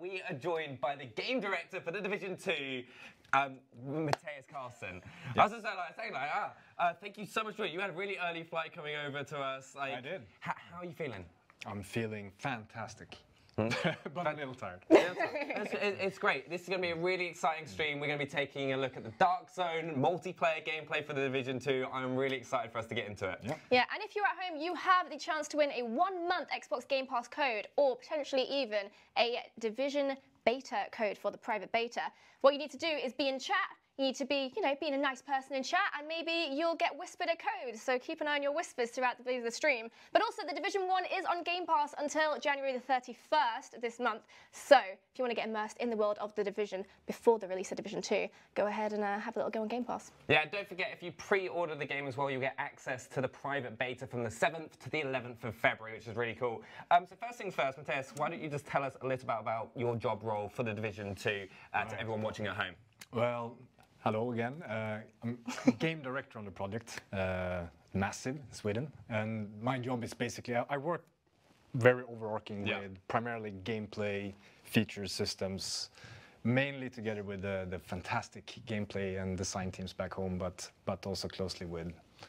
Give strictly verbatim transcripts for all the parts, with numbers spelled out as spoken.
we are joined by the game director for the Division two, um, Mathias Karlson. Yes. I was just like, saying like, ah, uh, thank you so much for it. You had a really early flight coming over to us. Like, I did. How are you feeling? I'm feeling fantastic. But I'm a little tired. it's, it's great. This is going to be a really exciting stream. We're going to be taking a look at the Dark Zone multiplayer gameplay for the Division two. I'm really excited for us to get into it. Yeah. Yeah, and if you're at home, you have the chance to win a one-month Xbox Game Pass code or potentially even a Division beta code for the private beta. What you need to do is be in chat. You need to be, you know, being a nice person in chat, and maybe you'll get whispered a code, so keep an eye on your whispers throughout the, the stream. But also, the Division one is on Game Pass until January the thirty-first this month, so if you want to get immersed in the world of the Division before the release of Division two, go ahead and uh, have a little go on Game Pass. Yeah, don't forget, if you pre-order the game as well, you get access to the private beta from the seventh to the eleventh of February, which is really cool. Um, so first things first, Mathias, why don't you just tell us a little bit about, about your job role for the Division two uh, to everyone watching at home? Well, hello again. Uh, I'm game director on the project, uh, Massive Sweden, and my job is basically I, I work very overarching yeah. with primarily gameplay, feature systems, mainly together with the, the fantastic gameplay and design teams back home, but but also closely with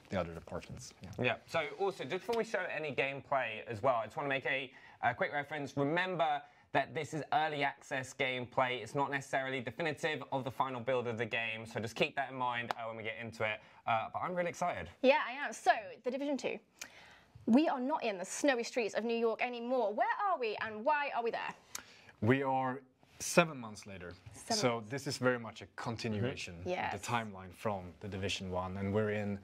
the other departments. Yeah. yeah. So also, just before we show any gameplay as well, I just want to make a, a quick reference. Remember that this is early access gameplay. It's not necessarily definitive of the final build of the game, so just keep that in mind uh, when we get into it. Uh, but I'm really excited. Yeah, I am. So, the Division two. We are not in the snowy streets of New York anymore. Where are we and why are we there? We are seven months later. Seven so, months. This is very much a continuation mm-hmm. yes. of the timeline from the Division one, and we're in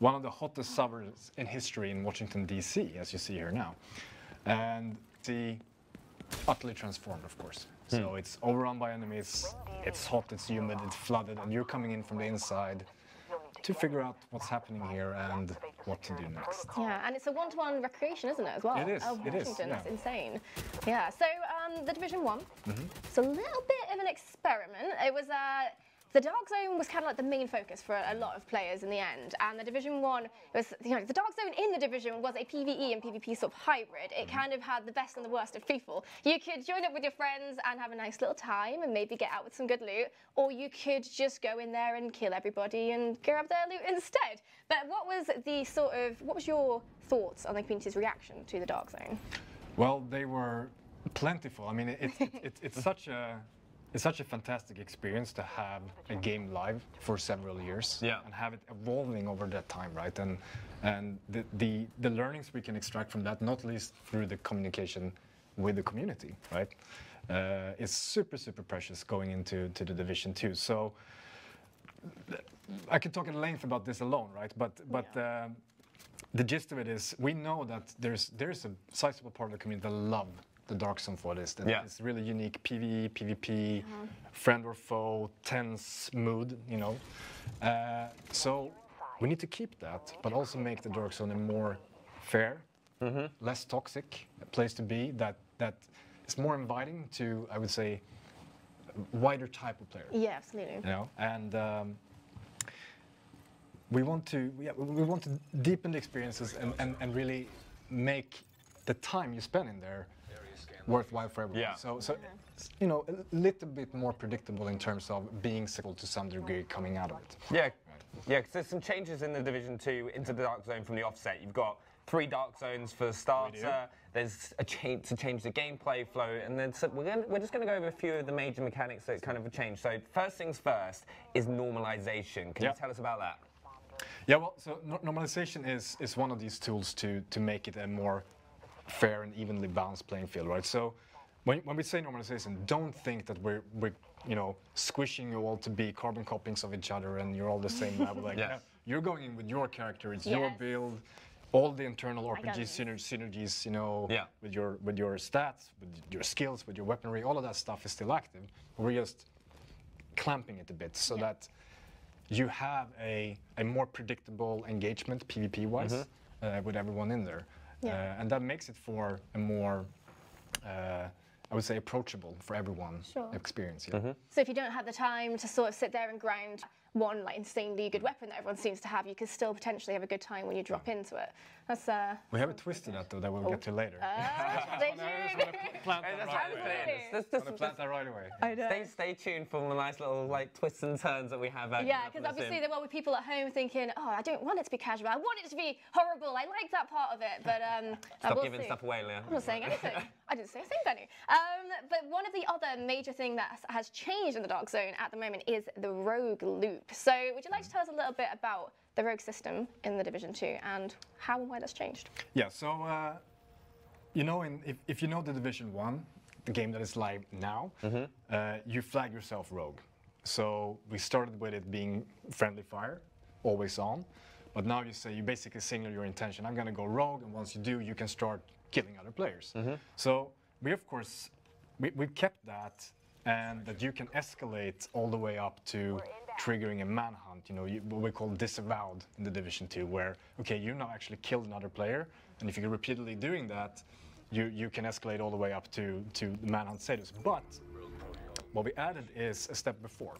one of the hottest suburbs in history in Washington, D C, as you see here now. And the utterly transformed, of course. Hmm. So it's overrun by enemies, it's hot, it's humid, it's flooded, and you're coming in from the inside to figure out what's happening here and what to do next. Yeah, and it's a one-to-one recreation, isn't it, as well? It is, oh, it is. Yeah. That's insane. Yeah, so um, the Division one, mm-hmm. it's a little bit of an experiment. It was, uh, the Dark Zone was kind of like the main focus for a lot of players in the end, and the Division one was, you know, the Dark Zone in the Division was a PvE and PvP sort of hybrid. It kind of had the best and the worst of people. You could join up with your friends and have a nice little time and maybe get out with some good loot, or you could just go in there and kill everybody and grab their loot instead. But what was the sort of, what was your thoughts on the community's reaction to the Dark Zone? Well, they were plentiful. I mean, it, it, it, it, it's such a... It's such a fantastic experience to have a game live for several years yeah. and have it evolving over that time, right? And and the, the the learnings we can extract from that, not least through the communication with the community, right? Uh, is super super precious going into to the Division two. So I can talk at length about this alone, right? But but. Yeah. Um, the gist of it is, we know that there's there's a sizable part of the community that love the Dark Zone for this. Yeah. It's really unique PvE, PvP, uh-huh. friend or foe, tense mood, you know. Uh, so we need to keep that, but also make the Dark Zone a more fair, mm-hmm. less toxic place to be that, that is more inviting to, I would say, a wider type of player. Yeah, absolutely. You know? And um, we want to yeah, we want to deepen the experiences and, and, and really make the time you spend in there worthwhile for everyone. Yeah. So, so you know, a little bit more predictable in terms of being sickle to some degree coming out of it. Yeah, right. yeah. Because there's some changes in the Division two into the Dark Zone from the offset. You've got three Dark Zones for the starter. There's a change to change the gameplay flow, and then so we're gonna, we're just going to go over a few of the major mechanics that kind of change. So first things first is normalization. Can yeah. you tell us about that? Yeah. Well, so no normalization is is one of these tools to to make it a more fair and evenly balanced playing field, right? So when, when we say normalization, don't think that we're, we're, you know, squishing you all to be carbon copies of each other and you're all the same level. Like, yes. You're going in with your character, it's yes. your build, all the internal R P G syner synergies, you know, yeah. with your with your stats, with your skills, with your weaponry, all of that stuff is still active. We're just clamping it a bit so yeah. that you have a, a more predictable engagement, PvP-wise, mm-hmm. uh, with everyone in there. Yeah. Uh, and that makes it for a more, uh, I would say, approachable for everyone sure. experience. Yeah. Mm-hmm. So if you don't have the time to sort of sit there and grind one like insanely good weapon that everyone seems to have, you could still potentially have a good time when you drop yeah. into it. That's uh, we have a twist to that though that we'll oh. get to later. Uh, stay tuned. Plant that right away. I know. Stay, stay tuned for the nice little like twists and turns that we have. Yeah, because obviously there were people at home thinking, oh, I don't want it to be casual. I want it to be horrible. I like that part of it, but um, stop I will giving see. stuff away, Leah. I'm not saying anything. I didn't say a thing, Benny. Um, but one of the other major thing that has changed in the Dark Zone at the moment is the rogue loop. So would you like to tell us a little bit about the rogue system in the Division two and how and why that's changed? Yeah, so uh, you know, in, if, if you know the Division one, the game that is live now, mm-hmm. uh, you flag yourself rogue. So we started with it being friendly fire, always on. But now you say, you basically signal your intention, I'm going to go rogue, and once you do, you can start killing other players. Mm-hmm. So we, of course, we, we kept that, and that you can escalate all the way up to triggering a manhunt, you know, you, what we call disavowed in the Division two, where, okay, you now actually killed another player, and if you're repeatedly doing that, you, you can escalate all the way up to, to the manhunt status. But what we added is a step before,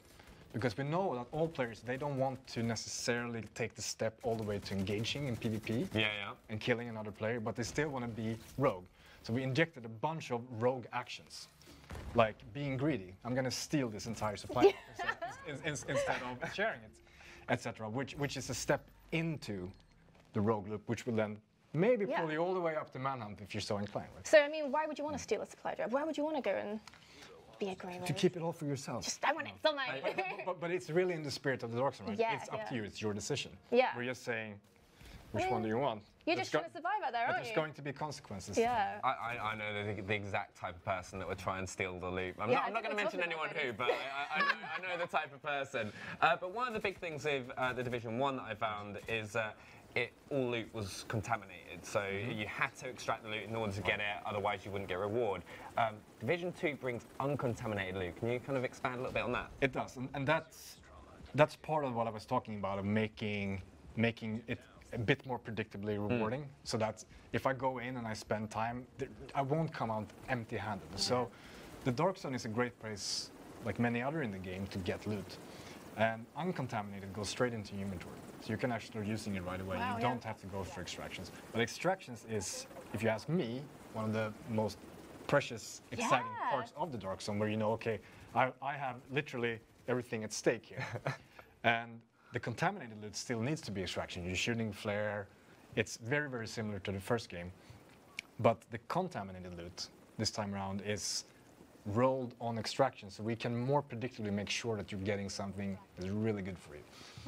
because we know that all players, they don't want to necessarily take the step all the way to engaging in PvP yeah, yeah. and killing another player, but they still want to be rogue. So we injected a bunch of rogue actions, like being greedy. I'm going to steal this entire supply in, in, instead of sharing it, et cetera, which, which is a step into the rogue loop, which will then maybe yeah. pull you all the way up to manhunt if you're so inclined. Right? So, I mean, why would you want to steal a supply drop? Why would you want to go and... Be a grey rogue. To keep it all for yourself. Just, I want it somewhere. But, but, but it's really in the spirit of the Dark Zone, right? Yeah, it's up yeah. to you. It's your decision. Yeah. We're just saying, which I mean, one do you want? You're there's just trying to survive out there, aren't there's you? There's going to be consequences. Yeah. I, I, I know the, the exact type of person that would try and steal the loop. I'm yeah, not, not going to mention anyone who, but I, I, I, know, I know the type of person. Uh, but one of the big things with uh, the Division one that I found is uh, it all loot was contaminated. So mm-hmm. you had to extract the loot in order to get it, otherwise you wouldn't get reward. Um, Division two brings uncontaminated loot. Can you kind of expand a little bit on that? It does, and, and that's, that's part of what I was talking about, of making, making it a bit more predictably rewarding. Mm. So that's, if I go in and I spend time, I won't come out empty-handed. So the Dark Zone is a great place, like many other in the game, to get loot. And uncontaminated goes straight into inventory. So you can actually start using it right away. Wow, you yeah. don't have to go for extractions. But extractions is, if you ask me, one of the most precious, exciting yeah. parts of the Dark Zone, where you know, okay, I, I have literally everything at stake here. And the contaminated loot still needs to be extraction. You're shooting flare. It's very, very similar to the first game. But the contaminated loot this time around is rolled on extraction, so we can more predictably make sure that you're getting something that's really good for you.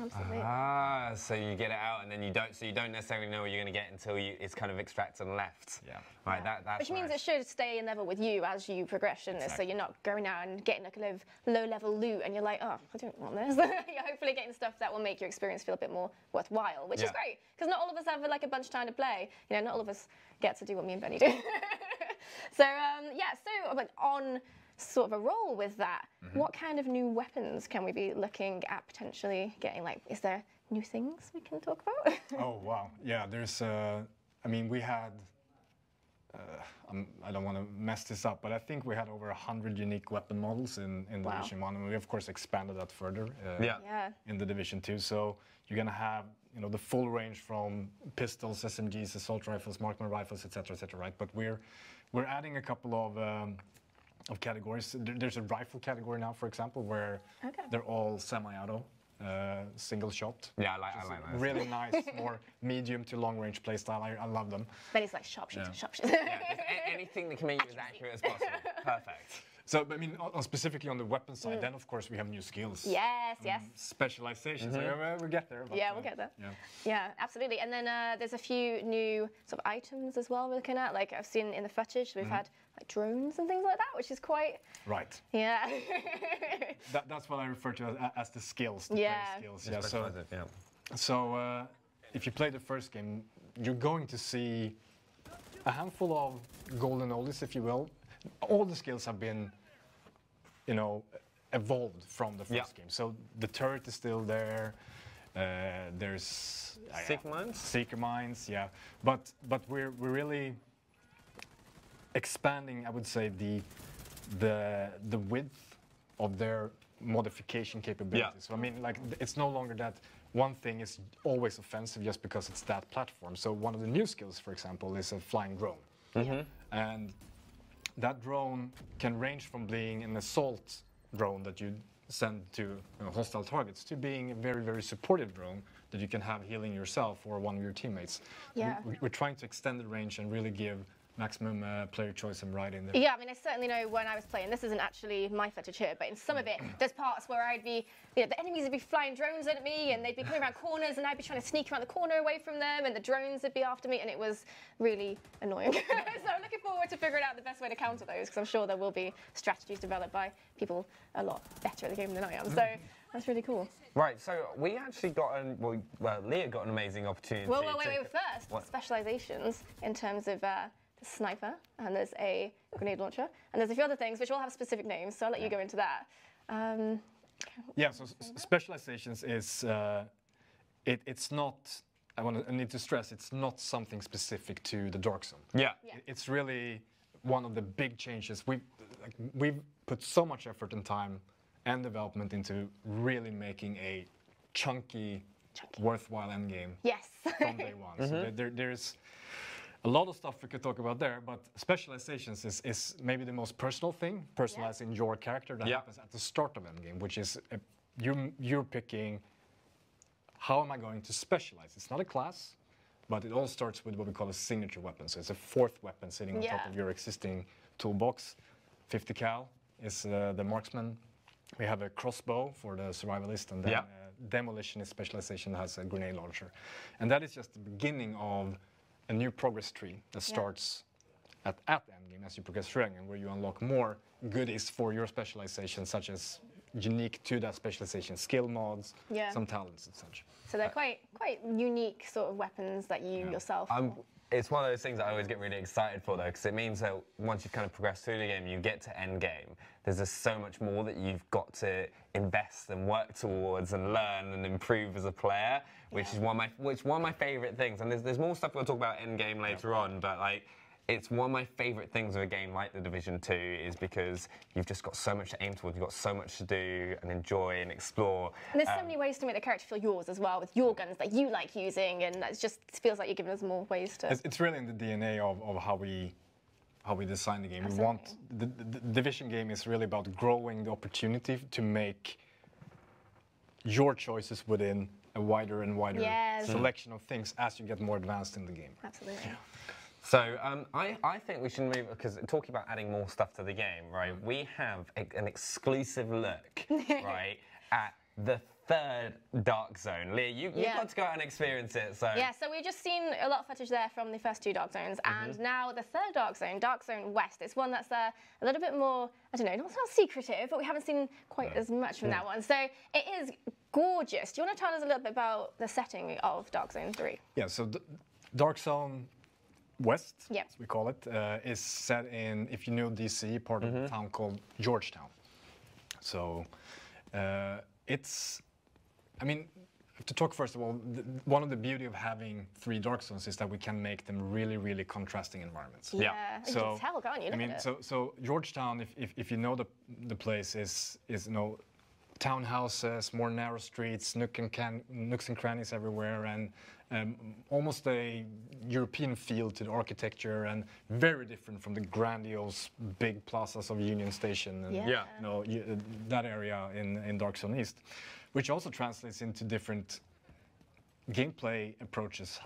Absolutely. Ah, so you get it out, and then you don't. So you don't necessarily know what you're going to get until you, it's kind of extracted and left. Yeah. Right. Yeah. That. That's Which means nice. It should stay in level with you as you progress in this. Exactly. So you're not going out and getting a kind of low-level loot, and you're like, oh, I don't want this. You're hopefully getting stuff that will make your experience feel a bit more worthwhile, which yeah. is great, because not all of us have like a bunch of time to play. You know, not all of us get to do what me and Benny do. So um, yeah, so like on sort of a roll with that, mm-hmm. what kind of new weapons can we be looking at potentially getting? Like, is there new things we can talk about? Oh wow, yeah. There's, uh, I mean, we had. Uh, I'm, I don't want to mess this up, but I think we had over a hundred unique weapon models in, in wow. Division one, and we of course expanded that further. Uh, yeah. yeah. In the Division two, so you're gonna have. You know, the full range from pistols, S M Gs, assault rifles, marksman rifles, et cetera, et cetera, right? But we're we're adding a couple of um, of categories. There, there's a rifle category now, for example, where okay. they're all semi-auto, uh, single shot. Yeah, I like, I like that. Really nice, more medium to long range playstyle. I, I love them. But it's like sharpshooter, yeah. sharpshooter. Yeah, anything that can make you as accurate as possible. Perfect. So, but I mean, on, specifically on the weapon side, mm. then of course we have new skills. Yes, um, yes. Specializations. Mm-hmm. So we'll get there. But, yeah, we'll uh, get there. Yeah. yeah, absolutely. And then uh, there's a few new sort of items as well we're looking at. Like I've seen in the footage, we've mm-hmm. had like drones and things like that, which is quite. Right. Yeah. that, that's what I refer to as, as the skills. The yeah. Skills. Yeah. So, yeah. so uh, if you play the first game, you're going to see a handful of golden oldies, if you will. All the skills have been, you know, evolved from the first yeah. game. So the turret is still there. Uh, there's uh, Seeker Mines. Seeker Mines, yeah. But but we're we're really expanding. I would say the the the width of their modification capabilities. Yeah. So I mean, like, it's no longer that one thing is always offensive just because it's that platform. So one of the new skills, for example, is a flying drone. Mm-hmm. And that drone can range from being an assault drone that you send to you know, hostile targets to being a very, very supportive drone that you can have healing yourself or one of your teammates. Yeah. We, we're trying to extend the range and really give maximum uh, player choice and right in there. Yeah, I mean, I certainly know when I was playing, this isn't actually my footage here, but in some of it, there's parts where I'd be, you know, the enemies would be flying drones at me, and they'd be coming around corners, and I'd be trying to sneak around the corner away from them, and the drones would be after me, and it was really annoying. So I'm looking forward to figuring out the best way to counter those, because I'm sure there will be strategies developed by people a lot better at the game than I am. So that's really cool. Right, so we actually got, an, well, well, Leah got an amazing opportunity. Well, well wait, wait, wait, first, what? Specializations in terms of uh, the sniper, and there's a grenade launcher, and there's a few other things which all have specific names, so I'll let you go into that. Um, yeah, so specializations is, uh, it, it's not, I, wanna, I need to stress, it's not something specific to the Dark Zone. Yeah. yeah. It's really one of the big changes. We've, like, we've put so much effort and time and development into really making a chunky, chunky. worthwhile endgame yes. from day one. Mm-hmm. So there, there's... a lot of stuff we could talk about there, but specializations is, is maybe the most personal thing, personalizing yeah. your character that yeah. happens at the start of endgame, which is a, you're, you're picking how am I going to specialize. It's not a class, but it all starts with what we call a signature weapon. So it's a fourth weapon sitting on yeah. top of your existing toolbox. fifty cal is uh, the marksman. We have a crossbow for the survivalist, and then yeah. uh, demolitionist specialization has a grenade launcher. And that is just the beginning of a new progress tree that starts yeah. at, at the endgame as you progress through endgame, where you unlock more goodies for your specialization, such as unique to that specialization skill mods, yeah. some talents and such. So they're uh, quite quite unique sort of weapons that you yeah. yourself... Um, it's one of those things that I always get really excited for, though, because it means that once you kind of progress through the game, you get to endgame. There's just so much more that you've got to invest and work towards and learn and improve as a player, which yeah. is one of my which one of my favorite things. And there's there's more stuff we'll talk about endgame later yeah. on, but like it's one of my favorite things of a game like the Division two is because you've just got so much to aim towards, you've got so much to do and enjoy and explore. And there's um, so many ways to make the character feel yours as well, with your guns that you like using, and it just feels like you're giving us more ways to. It's, it's really in the D N A of of how we. how we design the game. Absolutely. We want, the, the, the Division game is really about growing the opportunity to make your choices within a wider and wider yes. selection of things as you get more advanced in the game. Absolutely. Yeah. So um, I, I think we should move, because talking about adding more stuff to the game, right, we have a, an exclusive look, right, at the third Dark Zone. Leah, you, you've yeah. got to go out and experience it, so... Yeah, so we've just seen a lot of footage there from the first two Dark Zones, and mm-hmm. now the third Dark Zone, Dark Zone West, it's one that's uh, a little bit more, I don't know, not so secretive, but we haven't seen quite no. as much from mm. that one. So it is gorgeous. Do you want to tell us a little bit about the setting of Dark Zone three? Yeah, so D Dark Zone West, yep. as we call it, uh, is set in, if you know D C, part mm-hmm. of a town called Georgetown. So uh, it's... I mean, to talk first of all, the, one of the beauty of having three Dark Zones is that we can make them really, really contrasting environments. Yeah, yeah. So, you can tell, can't you? I mean, so, so Georgetown, if, if, if you know the, the place, is, is, you know, townhouses, more narrow streets, nook and can, nooks and crannies everywhere, and um, almost a European feel to the architecture, and very different from the grandiose big plazas of Union Station and yeah. Yeah. you know, you, that area in, in Dark Zone East, which also translates into different gameplay approaches,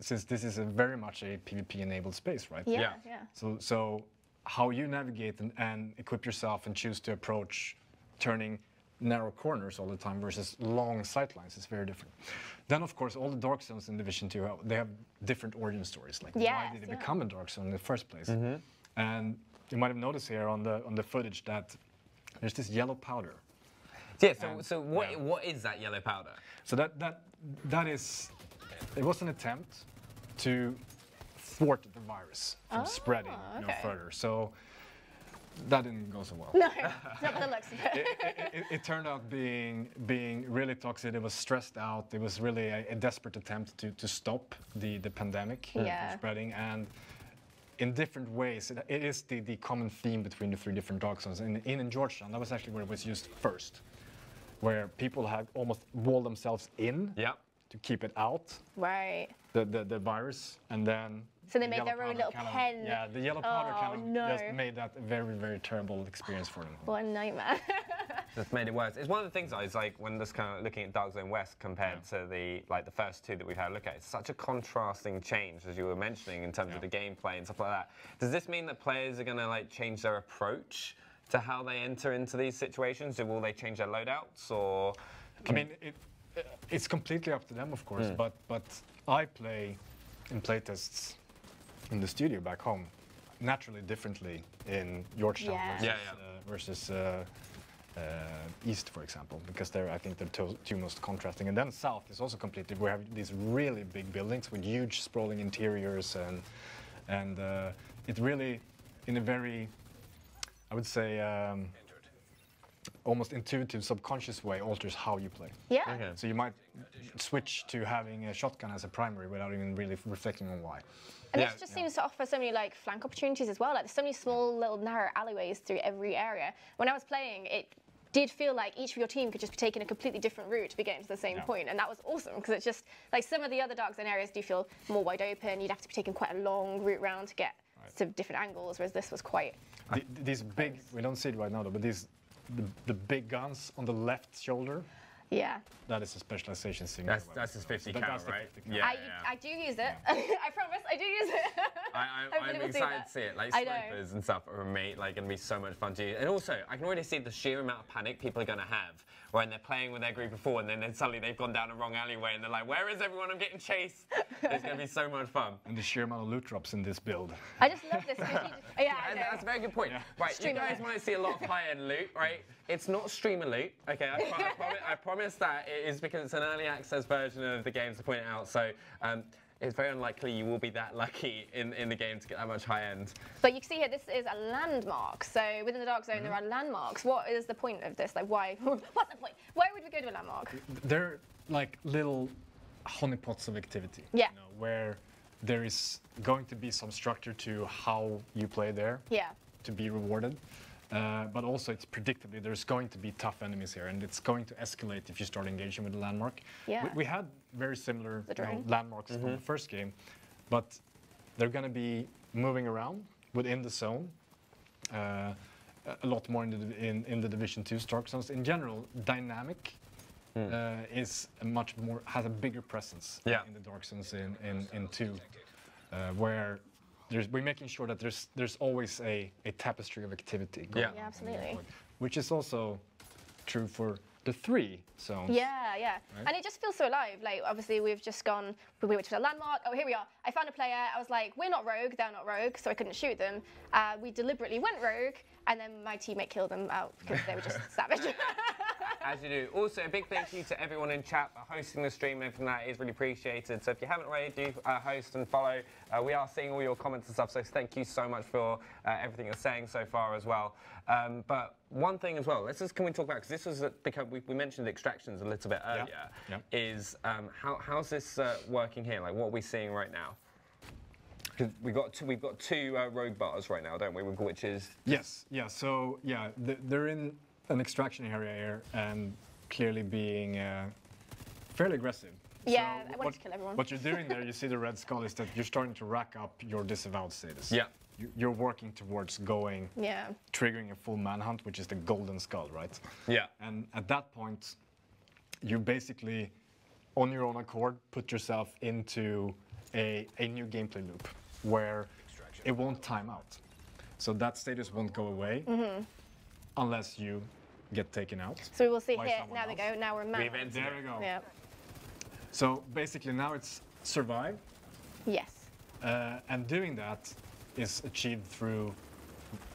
since this is a very much a PvP-enabled space, right? Yeah. yeah. yeah. So, so how you navigate and, and equip yourself and choose to approach turning narrow corners all the time versus long sight lines is very different. Then, of course, all the Dark Zones in Division two, they have different origin stories, like yes, why did they yeah. become a Dark Zone in the first place? Mm-hmm. And you might have noticed here on the on the footage that there's this yellow powder. Yeah. So, and, so what yeah. what is that yellow powder? So that that that is, it was an attempt to thwart the virus from oh, spreading okay. you know, further. So. That didn't go so well. No, not by the looks of it. It, it. It turned out being being really toxic. It was stressed out. It was really a, a desperate attempt to, to stop the, the pandemic yeah. from spreading. And in different ways. It, it is the, the common theme between the three different Dark Zones. And in, in Georgetown, that was actually where it was used first, where people had almost walled themselves in yeah. to keep it out. Right. The, the, the virus, and then... So they the made their own little pen. Of, yeah, the yellow oh, powder kind of no. just made that a very, very terrible experience for them. What a nightmare. That's made it worse. It's one of the things, though, is like when this kind of looking at Dark Zone West compared yeah. to the like the first two that we've had a look at, it's such a contrasting change, as you were mentioning, in terms yeah. of the gameplay and stuff like that. Does this mean that players are going to like change their approach to how they enter into these situations? Or will they change their loadouts? Or I mean, it, it's completely up to them, of course. Mm. But but I play in playtests in the studio back home naturally differently in Georgetown yeah. versus. Yeah, yeah. Uh, versus uh, Uh, east, for example, because they're, I think, they're two most contrasting. And then south is also completely. We have these really big buildings with huge sprawling interiors, and and uh, it really, in a very, I would say, um, almost intuitive, subconscious way, alters how you play. Yeah. Okay. So you might switch to having a shotgun as a primary without even really reflecting on why. And yeah. this just yeah. seems to offer so many like flank opportunities as well. Like there's so many small little narrow alleyways through every area. When I was playing, it did feel like each of your team could just be taking a completely different route to be getting to the same yeah. point, and that was awesome because it's just like some of the other Dark Zone areas do feel more wide open. You'd have to be taking quite a long route round to get right. to different angles, whereas this was quite. The, these big, we don't see it right now, though, but these the, the big guns on the left shoulder. Yeah. That is a specialization signal. That's, that's his fifty so cal, that, right? fifty cal. Yeah, I, yeah. I do use it. Yeah. I promise, I do use it. I, I, I'm excited to see it. Like, snipers and stuff are mate, like, going to be so much fun to use. And also, I can already see the sheer amount of panic people are going to have when they're playing with their group before, and then, then suddenly they've gone down a wrong alleyway, and they're like, where is everyone? I'm getting chased. It's going to be so much fun. And the sheer amount of loot drops in this build. I just love this. yeah, yeah I know. That's a very good point. Yeah. Right, streamer. You guys might see a lot of high-end loot, right? It's not streamer loot. Okay, I, I, promise, I promise that it is because it's an early access version of the game to point it out. So um, it's very unlikely you will be that lucky in, in the game to get that much high end. But you can see here, this is a landmark. So within the Dark Zone, mm-hmm. there are landmarks. What is the point of this? Like, why? What's the point? Why would we go to a landmark? They're like little honeypots of activity. Yeah. You know, where there is going to be some structure to how you play there. Yeah. To be rewarded. Uh, but also, it's predictably there's going to be tough enemies here, and it's going to escalate if you start engaging with the landmark. Yeah. We, we had very similar you know, landmarks mm-hmm. from the first game, but they're going to be moving around within the zone uh, a lot more in the in, in the Division two Dark Zones. In general, dynamic mm. uh, is a much more has a bigger presence yeah. in the Dark Zones in in, in two, uh, where. There's, we're making sure that there's there's always a, a tapestry of activity going yeah. yeah, absolutely. Which is also true for the three zones. Yeah, yeah. Right? And it just feels so alive. Like, obviously, we've just gone, we went to a landmark. Oh, here we are. I found a player. I was like, we're not rogue. They're not rogue. So I couldn't shoot them. Uh, we deliberately went rogue. And then my teammate killed them out because they were just savage. As you do. Also, a big thank you to everyone in chat for hosting the stream. Everything that is really appreciated. So if you haven't already, do uh, host and follow. Uh, we are seeing all your comments and stuff. So thank you so much for uh, everything you're saying so far as well. Um, but one thing as well, let's just can we talk about because this was because we, we mentioned extractions a little bit earlier. Yeah. Yeah. Is um, how how's this uh, working here? Like what are we seeing right now? We've got two, we've got two uh, rogue bars right now, don't we? Which is yes, yeah. So yeah, th they're in an extraction area here, and clearly being uh, fairly aggressive. Yeah, so I want to kill everyone. What you're doing there, you see the red skull, is that you're starting to rack up your disavowed status. Yeah. You're working towards going, yeah. triggering a full manhunt, which is the golden skull, right? Yeah. And at that point, you basically, on your own accord, put yourself into a, a new gameplay loop where it won't time out. So that status won't go away mm-hmm. unless you get taken out. So we will see here. Now we go. Now we're manhunt. There we go. Yeah. So basically, now it's survive. Yes. Uh, and doing that is achieved through,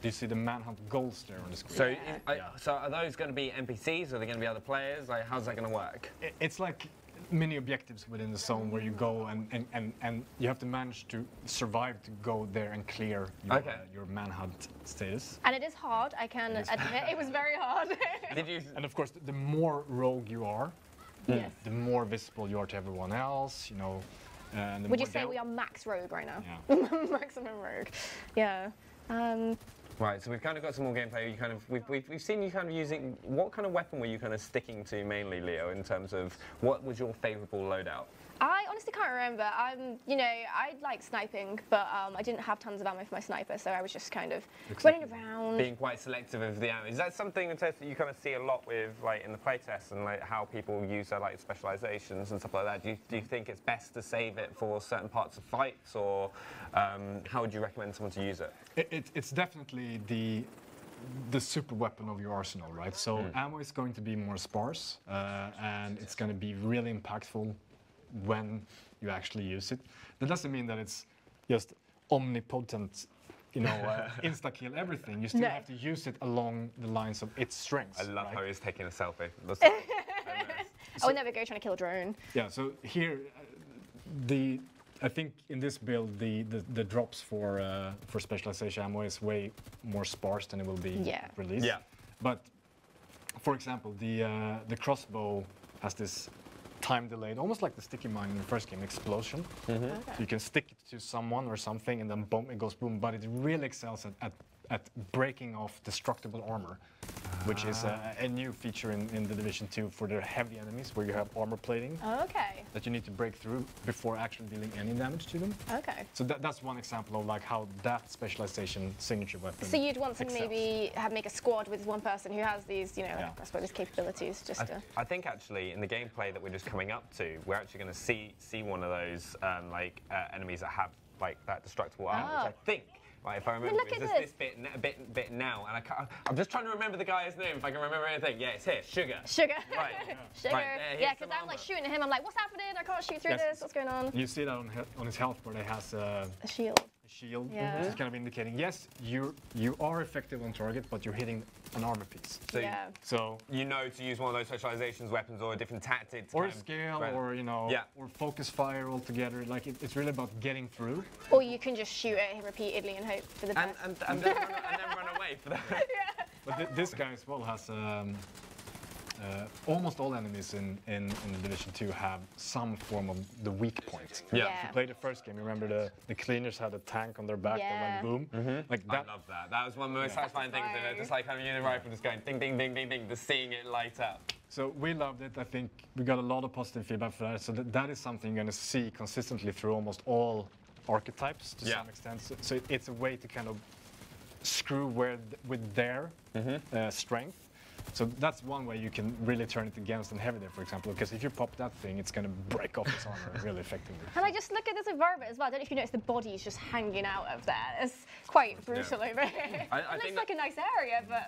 do you see the manhunt goals there on the screen? So, yeah. in, I, yeah. so are those going to be N P Cs? Are they going to be other players? Like, how's that going to work? It, it's like mini objectives within the zone where you go and, and, and, and you have to manage to survive to go there and clear your, okay. uh, your manhunt status. And it is hard, I can admit. It was very hard. Did you and of course, the more rogue you are, yes. the more visible you are to everyone else, you know. Uh, Would you say we are max rogue right now? Yeah. Maximum rogue. Yeah. Um, right, so we've kind of got some more gameplay. You kind of we've, we've we've seen you kind of using. What kind of weapon were you kind of sticking to mainly, Leo? In terms of what was your favourable loadout? I honestly can't remember. I'm, you know, I like sniping, but um, I didn't have tons of ammo for my sniper, so I was just kind of Looks running like around. Being quite selective of the ammo. Is that something that you kind of see a lot with, like, in the playtests and like how people use their like specializations and stuff like that? Do you, do you think it's best to save it for certain parts of fights, or um, how would you recommend someone to use it? it, it it's definitely the. the super weapon of your arsenal, right? So mm. ammo is going to be more sparse, uh, and it's going to be really impactful when you actually use it. That doesn't mean that it's just omnipotent, you know, uh, insta-kill everything. You still no. have to use it along the lines of its strengths. I love right? how he's taking a selfie. That's I so, would never go trying to kill a drone. Yeah, so here, uh, the... I think in this build, the, the, the drops for uh, for specialization ammo is way more sparse than it will be yeah. released. Yeah. But for example, the uh, the crossbow has this time delayed, almost like the sticky mine in the first game, explosion. Mm-hmm. Okay. So you can stick it to someone or something, and then boom, it goes boom. But it really excels at at, at breaking off destructible armor, ah. which is a, a new feature in, in the Division two for the heavy enemies, where you have armor plating. Okay. That you need to break through before actually dealing any damage to them. Okay. So that, that's one example of like how that specialization signature weapon. So you'd want to excels. maybe have make a squad with one person who has these, you know, yeah. I suppose capabilities. Just. I, to I think actually in the gameplay that we're just coming up to, we're actually going to see see one of those um, like uh, enemies that have like that destructible armor, oh. which I think. Right, if I remember, it's this, this bit, bit, bit now, and I can't, I'm just trying to remember the guy's name. If I can remember anything, yeah, it's here, Sugar. Sugar. Right. Yeah. Sugar. Right, yeah, because I'm like shooting at him. I'm like, what's happening? I can't shoot through yes. this. What's going on? You see that on, on his health bar, it has a, a shield. A shield. Yeah. Mm-hmm. Which is kind of indicating, yes, you you are effective on target, but you're hitting an armor piece. So yeah. You, so you know to use one of those specializations weapons or a different tactic. Or scale, right. or you know, yeah. or focus fire altogether. Like it, it's really about getting through. Or you can just shoot at him repeatedly and hope for the best. And, and, and, then, run, and then run away for that. Yeah. But th this guy as well has um, uh, almost all enemies in, in in the Division two have some form of the weak point. Yeah. yeah. If you played the first game, you remember the the cleaners had a tank on their back yeah. that went boom. Mm-hmm. Like that. I love that. That was one of the most yeah. satisfying things. You know, just like having a rifle, just going ding ding ding ding ding, just seeing it light up. So we loved it. I think we got a lot of positive feedback for that. So that, that is something you're going to see consistently through almost all archetypes to yeah. some extent, so, so it, it's a way to kind of screw where th with their mm-hmm. uh, strength. So that's one way you can really turn it against and heavy there, for example, because if you pop that thing, it's going to break off its armor really effectively. And I just look at this environment as well. I don't know if you notice the body's just hanging out of that. It's quite brutal yeah. over here. I, I it looks like a nice area, but...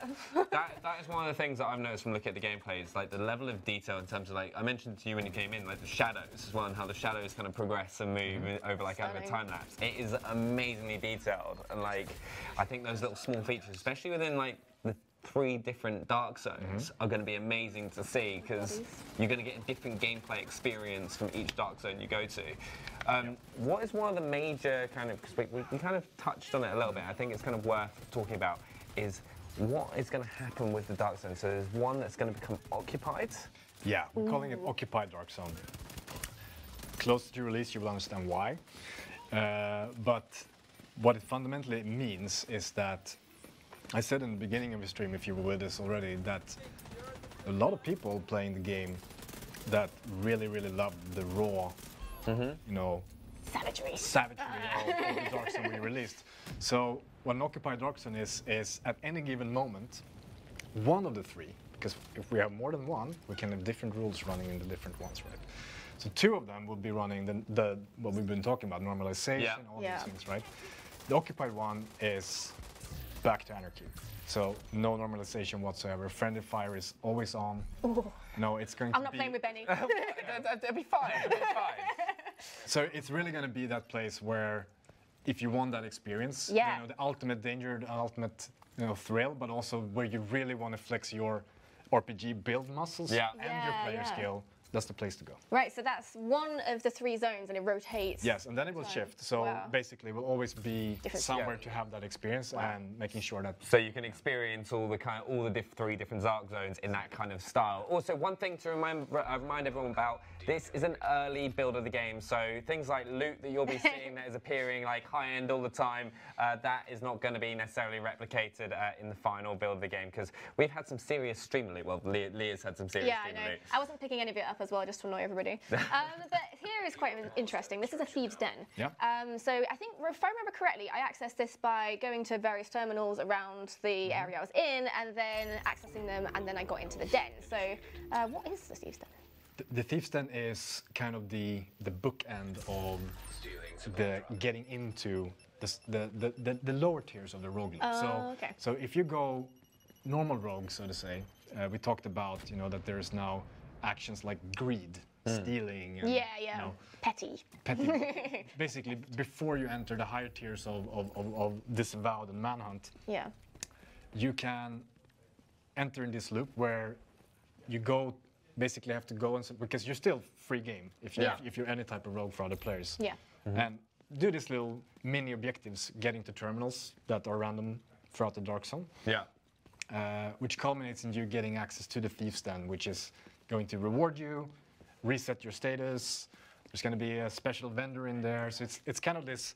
that, that is one of the things that I've noticed from looking at the gameplay. It's like the level of detail in terms of, like, I mentioned to you when you came in, like the shadows as well, and how the shadows kind of progress and move mm-hmm. over, like, Stunning. over time lapse. It is amazingly detailed. And, like, I think those little small features, especially within, like, the three different dark zones mm-hmm. are going to be amazing to see, because you're going to get a different gameplay experience from each dark zone you go to. Um, yep. What is one of the major kind of, because we, we kind of touched on it a little bit, I think it's kind of worth talking about, is what is going to happen with the dark zone. So there's one that's going to become occupied. Yeah, we're Ooh. calling it occupied dark zone. Closer to release, you will understand why. Uh, but what it fundamentally means is that I said in the beginning of the stream, if you were with us already, that a lot of people playing the game that really, really loved the raw, mm-hmm. you know, savagery, savagery ah. of, of the Dark Zone we released. So what an occupied Dark Zone is, is at any given moment, one of the three, because if we have more than one, we can have different rules running in the different ones, right? So two of them will be running the, the what we've been talking about, normalization, yeah. all yeah. these things, right? The occupied one is back to anarchy. So no normalization whatsoever. Friendly fire is always on. Ooh. No, it's going I'm to be... I'm not playing with Benny. It'll be fine. It'll be fine. So it's really going to be that place where if you want that experience, yeah. you know, the ultimate danger, the ultimate you know, thrill, but also where you really want to flex your R P G build muscles yeah. and yeah, your player yeah. skill that's the place to go. Right, so that's one of the three zones and it rotates. Yes, and then it will so, shift. So wow. basically we'll always be different somewhere yeah. to have that experience wow. and making sure that... So you can experience all the kind, all the diff three different Dark Zones in that kind of style. Also, one thing to remind, uh, remind everyone about, this is an early build of the game. So things like loot that you'll be seeing that is appearing like high-end all the time, uh, that is not going to be necessarily replicated uh, in the final build of the game because we've had some serious stream loot. Well, Le Leah's had some serious yeah, stream I know. loot. I wasn't picking any of it up as well, just to annoy everybody. Um, but here is quite interesting. This is a thieves' den. Yeah. Um, so I think, if I remember correctly, I accessed this by going to various terminals around the area I was in and then accessing them, and then I got into the den. So uh, what is the thieves' den? The Thief's Den is kind of the the bookend of the getting into the the, the, the, the lower tiers of the roguelike. Uh, so okay. so if you go normal rogue, so to say, uh, we talked about you know that there is now actions like greed, mm. stealing, and, yeah, yeah, you know, petty, petty. Basically, before you enter the higher tiers of of, of, of disavowed and manhunt, yeah, you can enter in this loop where you go. Basically have to go and, because you're still free game if you're, yeah. if you're any type of rogue for other players. Yeah. Mm-hmm. And do these little mini objectives, getting to terminals that are random throughout the Dark Zone. Yeah. Uh, which culminates in you getting access to the Thief's Den, which is going to reward you, reset your status. There's going to be a special vendor in there. So it's, it's kind of this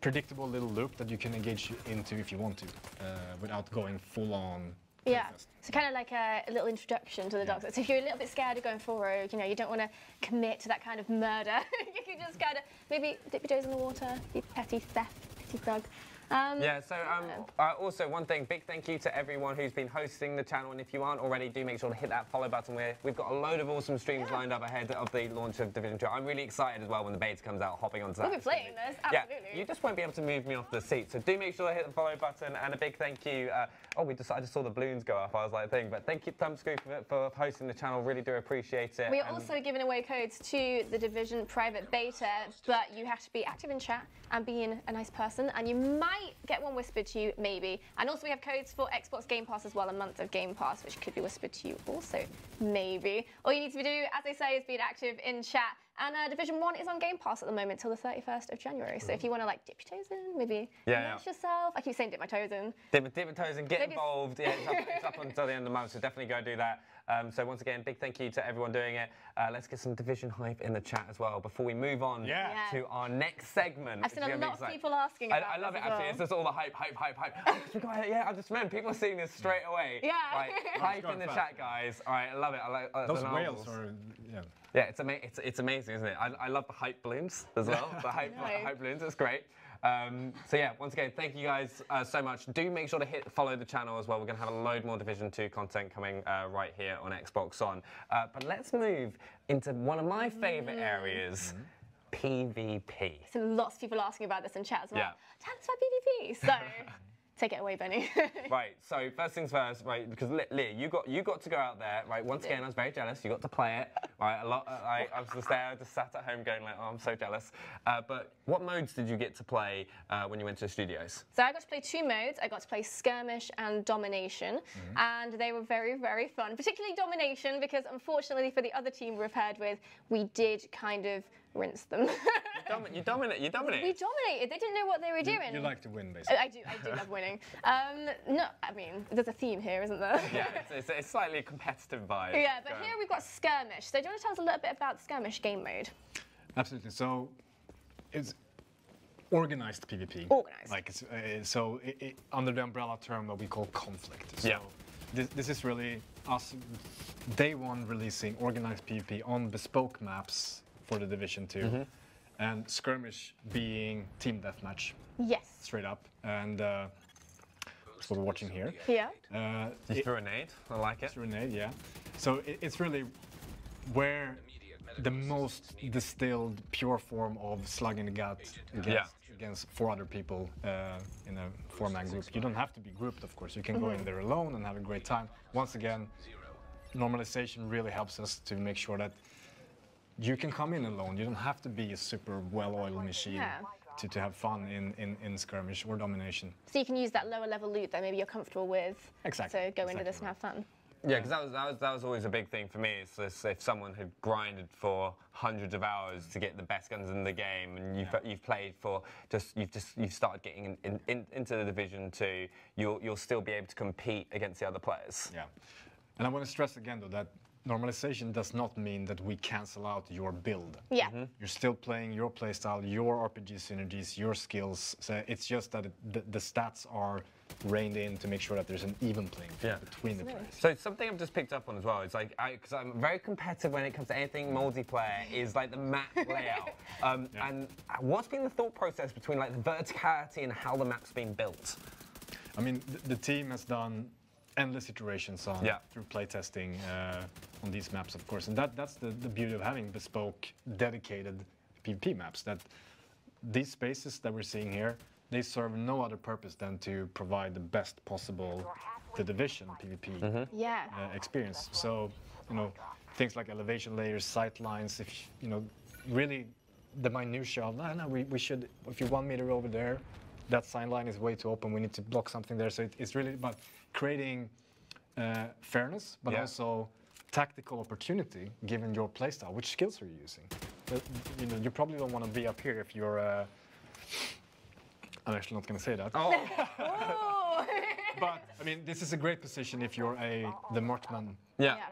predictable little loop that you can engage into if you want to, uh, without going full on. Yeah, so kind of like a, a little introduction to the yeah. Dark Zone. So if you're a little bit scared of going forward, you know, you don't want to commit to that kind of murder. You can just kind of maybe dip your toes in the water, be petty theft, petty thug. Um, yeah, so um, uh, also one thing, big thank you to everyone who's been hosting the channel, and if you aren't already, do make sure to hit that follow button. Where we've got a load of awesome streams yeah. lined up ahead of the launch of Division two. I'm really excited as well when the beta comes out, hopping onto that. We'll be playing this, absolutely. Yeah, you just won't be able to move me off the seat, so do make sure to hit the follow button, and a big thank you. Uh, oh, we just, I just saw the balloons go up, I was like, thing, but thank you Thumbscoop for, for hosting the channel, really do appreciate it. We're and also giving away codes to the Division private beta, but you have to be active in chat and being a nice person, and you might get one whispered to you, maybe. And also we have codes for Xbox Game Pass as well, a month of Game Pass, which could be whispered to you also, maybe. All you need to do, as they say, is be active in chat. And uh, Division one is on Game Pass at the moment till the thirty-first of January. So if you want to like dip your toes in, maybe yeah, launch yeah. yourself. I keep saying dip my toes in. Dip, dip your toes in, get maybe involved. Yeah, it's, up, it's up until the end of the month, so definitely go do that. Um, so once again, big thank you to everyone doing it. Uh, let's get some Division hype in the chat as well before we move on yeah. to our next segment. I've seen a lot of people asking about I, I love it, actually. Well. It's just all the hype, hype, hype, hype. Oh, I forgot, yeah, I just meant people are seeing this straight away. Yeah. Like, hype in the chat, guys. All right, I love it. I like, uh, those whales are, yeah. Yeah, it's, ama it's, it's amazing, isn't it? I, I love the hype balloons as well. The hype, no. uh, hype balloons, it's great. Um, so yeah, once again, thank you guys uh, so much. Do make sure to hit follow the channel as well. We're going to have a load more Division two content coming uh, right here on Xbox On. Uh, but let's move into one of my favourite areas, mm-hmm. P V P. So lots of people asking about this in chat as well. Yeah. Tell us about P V P. So... Take it away, Benny. Right, so first things first, right, because Leah, you got you got to go out there, right, once again, I was very jealous, you got to play it, right, a lot, I, I was just there, I just sat at home going like, oh, I'm so jealous. Uh, but what modes did you get to play uh, when you went to the studios? So I got to play two modes, I got to play Skirmish and Domination, mm-hmm. and they were very, very fun, particularly Domination, because unfortunately for the other team we were paired with, we did kind of rinse them. you, domi you dominate. You dominate. We dominated. They didn't know what they were doing. You, you like to win, basically. I do. I do love winning. Um, no, I mean, there's a theme here, isn't there? Yeah, it's, it's, it's slightly a competitive vibe. Yeah, but going. Here we've got Skirmish. So do you want to tell us a little bit about Skirmish game mode? Absolutely. So it's organized P V P. Organized. Like it's, uh, so it, it, under the umbrella term that we call conflict. So yeah. This, this is really us day one releasing organized P V P on bespoke maps for the Division two, mm-hmm. and Skirmish being team deathmatch. Yes. Straight up, and uh, that's what we're watching here. Yeah. Uh, you threw a nade, I like it. Threw a nade, yeah. So it, it's really where the most distilled, pure form of slugging the gut against, yeah. against four other people uh, in a four-man group. You don't have to be grouped, of course. You can mm-hmm. go in there alone and have a great time. Once again, normalization really helps us to make sure that you can come in alone. You don't have to be a super well-oiled machine yeah. to, to have fun in, in, in Skirmish or Domination. So you can use that lower-level loot that maybe you're comfortable with. Exactly. So go exactly into this and have fun. Yeah, because that was, that was that was always a big thing for me. It's just if someone had grinded for hundreds of hours to get the best guns in the game, and you've yeah. you've played for just you've just you've started getting in, in, in, into the Division two, you'll you'll still be able to compete against the other players. Yeah, and I want to stress again though that normalization does not mean that we cancel out your build. Yeah, mm-hmm. You're still playing your playstyle, your R P G synergies, your skills. So it's just that it, the, the stats are reined in to make sure that there's an even playing field yeah. between That's the nice. players. So something I've just picked up on as well. It's like because I'm very competitive when it comes to anything multiplayer. Is like the map layout. Um, yeah. And what's been the thought process between like the verticality and how the map's been built? I mean, th the team has done endless iterations on yeah. through playtesting uh, on these maps, of course, and that that's the, the beauty of having bespoke, dedicated P V P maps. That these spaces that we're seeing here, they serve no other purpose than to provide the best possible the Division P V P mm-hmm. yeah. uh, experience. So, you know, things like elevation layers, sight lines. If you know, really, the minutiae of no, no, we we should. If you're one meter over there, that sign line is way too open. We need to block something there. So it, it's really about creating uh, fairness, but yeah. also tactical opportunity given your playstyle. Which skills are you using? Uh, you know, you probably don't want to be up here if you're. Uh, I'm actually not going to say that. Oh. But I mean, this is a great position if you're a the marksman. Yeah. yeah.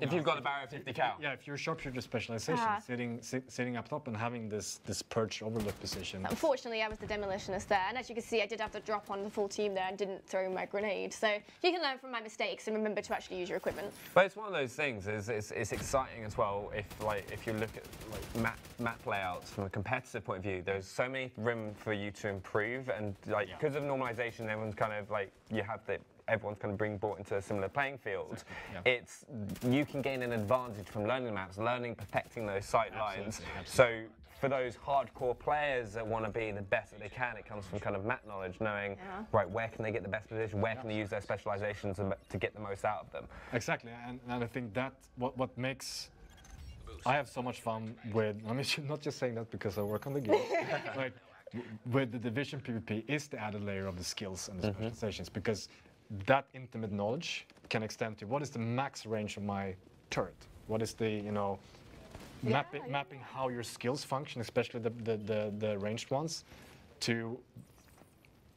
If no, you've got a barrier of fifty cal. Yeah, if you're a sharpshooter specialization, uh-huh. sitting sit, sitting up top and having this this perch overlook position. Unfortunately, I was the demolitionist there, and as you can see, I did have to drop on the full team there and didn't throw my grenade. So you can learn from my mistakes and remember to actually use your equipment. But it's one of those things. Is it's, it's exciting as well. If like if you look at like map map layouts from a competitive point of view, there's so many room for you to improve, and like because yeah. of normalization, everyone's kind of like you have the. Everyone's kind of being brought into a similar playing field. Yeah. It's you can gain an advantage from learning the maps, learning, perfecting those sight absolutely, lines. Absolutely. So for those hardcore players that want to be the best that they can, it comes from kind of map knowledge, knowing yeah. right where can they get the best position, where yeah. can they use their specializations to get the most out of them. Exactly, and, and I think that what what makes I have so much fun with. I mean, I'm not just saying that because I work on the game. Like with the Division P V P is the added layer of the skills and the mm-hmm. specializations because. That intimate knowledge can extend to what is the max range of my turret? What is the, you know, yeah, mapping, yeah. mapping how your skills function, especially the, the, the, the ranged ones, to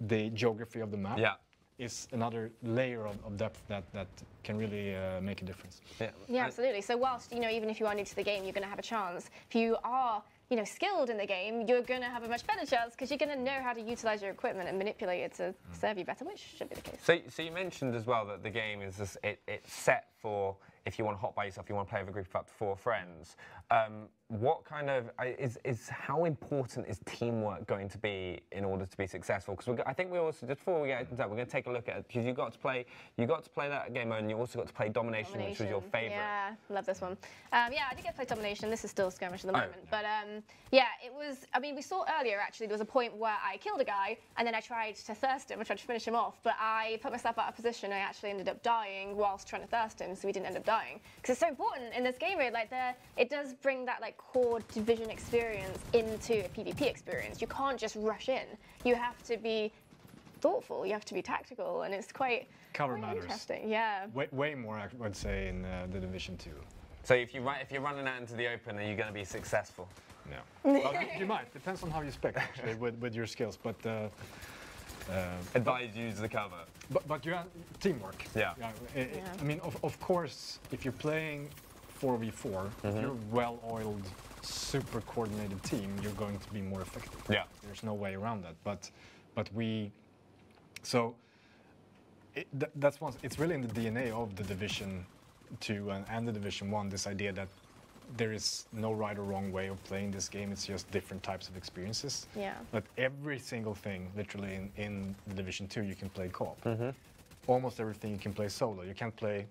the geography of the map yeah. is another layer of, of depth that, that can really uh, make a difference. Yeah. yeah, absolutely. So whilst, you know, even if you are new to the game, you're going to have a chance. If you are you know, skilled in the game, you're going to have a much better chance because you're going to know how to utilize your equipment and manipulate it to mm. serve you better, which should be the case. So, so you mentioned as well that the game is just, it, it's set for if you want to hop by yourself, you want to play with a group of up to four friends. Um, what kind of is is how important is teamwork going to be in order to be successful? Because I think we also just before we get into that, we're going to take a look at because you got to play you got to play that game and you also got to play Domination, Domination. which was your favorite. Yeah, love this one. Um, yeah, I did get to play Domination. This is still Skirmish at the moment, oh. but um, yeah, it was. I mean, we saw earlier actually there was a point where I killed a guy and then I tried to thirst him. I tried to finish him off, but I put myself out of position. I actually ended up dying whilst trying to thirst him, so we didn't end up dying. Because it's so important in this game, really. Like, there, it does bring that like core Division experience into a P V P experience. You can't just rush in. You have to be thoughtful. You have to be tactical, and it's quite cover matters. Interesting, yeah. Way, way more, I would say, in uh, the Division two. So if you if you're running out into the open, are you going to be successful? No. Well, you, you might. Depends on how you spec actually with with your skills, but. Uh, Uh, Advise but, use the cover. But, but you have teamwork. Yeah. yeah, it, yeah. I mean, of, of course, if you're playing four v four, mm-hmm. if you're a well-oiled, super coordinated team, you're going to be more effective. Yeah. There's no way around that. But, but we, so it, th that's one. It's really in the D N A of the Division two and, and the Division one. This idea that there is no right or wrong way of playing this game. It's just different types of experiences. Yeah. But every single thing, literally, in, in the Division two, you can play co-op. Mm-hmm. Almost everything you can play solo. You can't play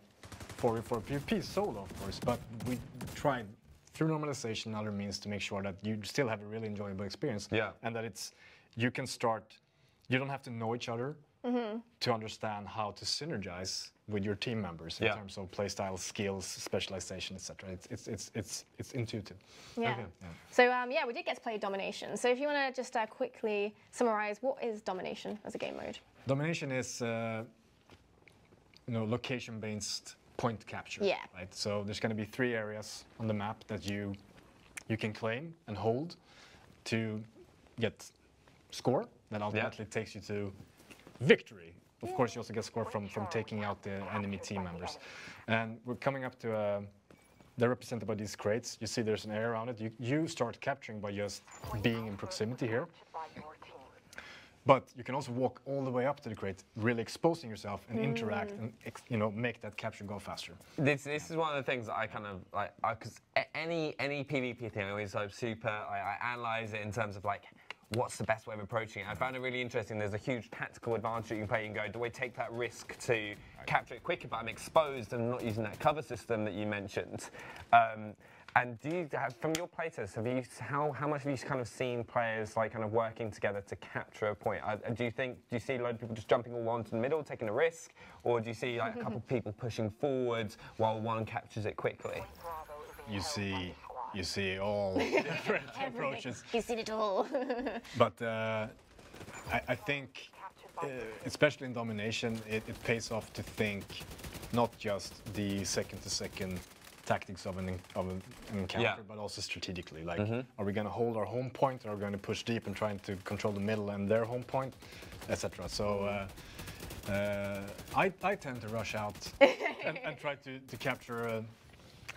four v four PvP solo, of course, but we tried through normalization and other means to make sure that you still have a really enjoyable experience. Yeah. And that it's, you can start, you don't have to know each other mm-hmm. to understand how to synergize with your team members in yeah. terms of playstyle, skills, specialization, et cetera. It's it's it's it's it's intuitive. Yeah. Okay. yeah. So um, yeah, we did get to play Domination. So if you want to just uh, quickly summarize, what is Domination as a game mode? Domination is uh, you know location-based point capture. Yeah. Right? So there's going to be three areas on the map that you you can claim and hold to get score that ultimately yeah. takes you to victory. Of course, you also get score from from taking out the enemy team members. And we're coming up to a. They're represented by these crates. You see there's an area around it. You, you start capturing by just being in proximity here. But you can also walk all the way up to the crate, really exposing yourself and mm. interact and ex, you know, make that capture go faster. This, this is one of the things I kind of like, because any any P V P thing I always hope super. I, I analyze it in terms of like, what's the best way of approaching it? I found it really interesting. There's a huge tactical advantage you can play and go, do I take that risk to right. capture it quicker, but I'm exposed and not using that cover system that you mentioned. Um, and do you have, from your playtests, have you how how much have you kind of seen players like kind of working together to capture a point? Uh, do you think do you see a load of people just jumping all onto the middle, taking a risk, or do you see like a couple of people pushing forwards while one captures it quickly? You see. You see all different approaches. You see it all. But uh, I, I think, uh, especially in domination, it, it pays off to think not just the second-to-second tactics of an, of an encounter, yeah. but also strategically. Like, mm-hmm. are we going to hold our home point, or are we going to push deep and trying to control the middle and their home point, et cetera. So. Uh, uh, I, I tend to rush out and, and try to, to capture. Uh,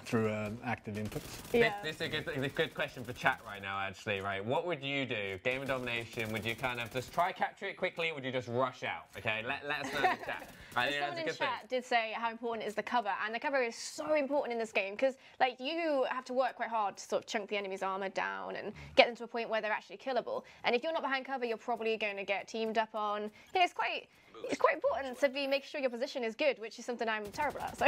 through um, active input. Yeah. This, this is a good, a good question for chat right now, actually, right? What would you do? Game of Domination, would you kind of just try capture it quickly, or would you just rush out? Okay, let, let us know in the chat. I think someone in chat thing. did say how important is the cover, and the cover is so important in this game, because like you have to work quite hard to sort of chunk the enemy's armor down and get them to a point where they're actually killable. And if you're not behind cover, you're probably going to get teamed up on. You know, it's quite, it's quite important to be making sure your position is good, which is something I'm terrible at. So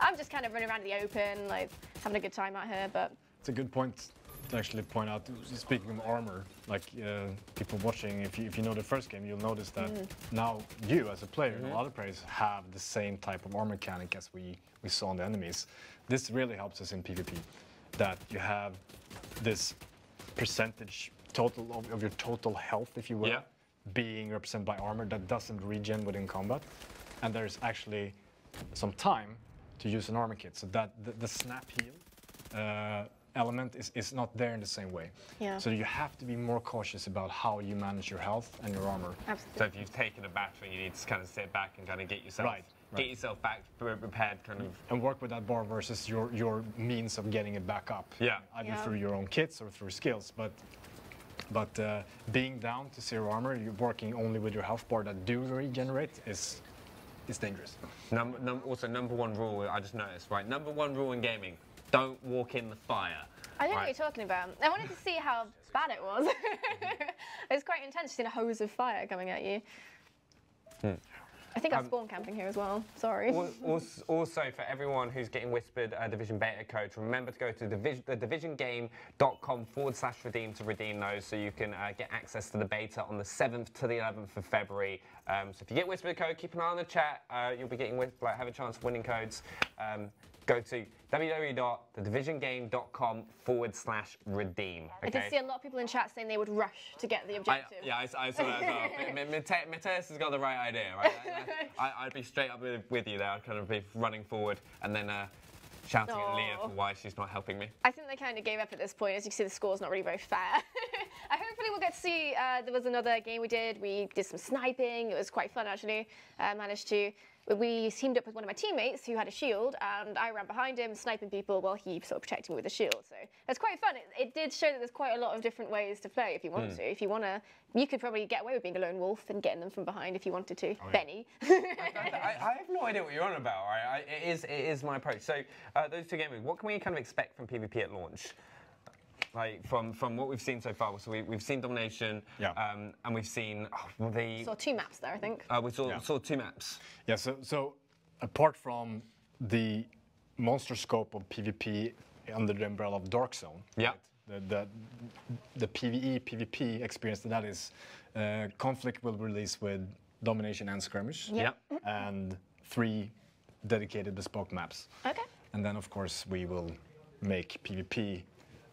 I'm just kind of running around in the open, like having a good time out here. But it's a good point to actually point out. Speaking of armor, like uh, people watching, if you if you know the first game, you'll notice that mm. now you as a player mm-hmm. and a lot of players have the same type of armor mechanic as we we saw on the enemies. This really helps us in P V P, that you have this percentage total of, of your total health, if you will. Yeah. Being represented by armor that doesn't regen within combat, and there's actually some time to use an armor kit, so that the, the snap heal uh, element is, is not there in the same way. Yeah. So you have to be more cautious about how you manage your health and your armor. Absolutely. So if you've taken a battering, you need to kind of sit back and kind of get yourself right, right. get yourself back prepared, kind of, and work with that bar versus your your means of getting it back up. Yeah, either yeah. through your own kits or through skills, but. But uh, being down to zero armor, you're working only with your health bar that do regenerate is is dangerous. Num num also, number one rule I just noticed, right? Number one rule in gaming: don't walk in the fire. I don't right. know what you're talking about. I wanted to see how bad it was. It's quite intense, seeing a hose of fire coming at you. Hmm. I think I'm um, spawn camping here as well, sorry. Also, also for everyone who's getting whispered uh, Division beta codes, remember to go to division game dot com forward slash redeem to redeem those, so you can uh, get access to the beta on the seventh to the eleventh of February. Um, so if you get whispered code, keep an eye on the chat. Uh, you'll be getting, like, have a chance of winning codes. Um, Go to w w w dot the division game dot com forward slash redeem. Okay? I can see a lot of people in chat saying they would rush to get the objective. I, yeah, I, I saw that as well. Mathias has got the right idea, right? I, I, I'd be straight up with, with you there. I'd kind of be running forward and then uh, shouting Aww. at Leah for why she's not helping me. I think they kind of gave up at this point. As you can see, the score's not really very fair. I hopefully we'll get to see, uh, there was another game we did. We did some sniping. It was quite fun, actually. Uh, managed to... We teamed up with one of my teammates who had a shield, and I ran behind him, sniping people while he sort of protected me with a shield. So that's quite fun. It, it did show that there's quite a lot of different ways to play if you want mm. to. If you want to, you could probably get away with being a lone wolf and getting them from behind if you wanted to. Oh, yeah. Benny. I, I have no idea what you're on about. Right? I, it, is, it is my approach. So uh, those two games, what can we kind of expect from P V P at launch? Like from from what we've seen so far, so we, we've seen domination, yeah. um, and we've seen oh, the saw two maps there, I think. Uh, we saw yeah. saw two maps. Yeah. So so apart from the monster scope of P V P under the umbrella of Dark Zone, yeah, right, the, the the P V E P V P experience that is uh, Conflict will release with domination and skirmish, yeah, yeah. and three dedicated bespoke maps. Okay. And then of course we will make P V P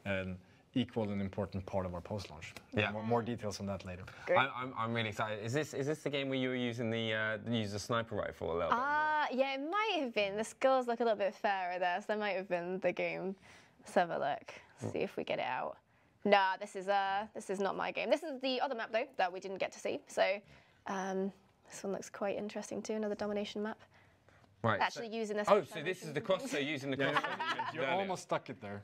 an equal and important part of our post-launch. Yeah. More, more details on that later. I, I'm, I'm really excited. Is this is this the game where you were using the uh, use the sniper rifle a little uh, bit? Ah, yeah, it might have been. The scores look a little bit fairer there, so that might have been the game. Let's have a look. See if we get it out. Nah, this is uh, this is not my game. This is the other map though that we didn't get to see. So um, this one looks quite interesting too. Another domination map. Right. Actually so using this. Oh, so this is the cross. So using the cross. You almost stuck it there.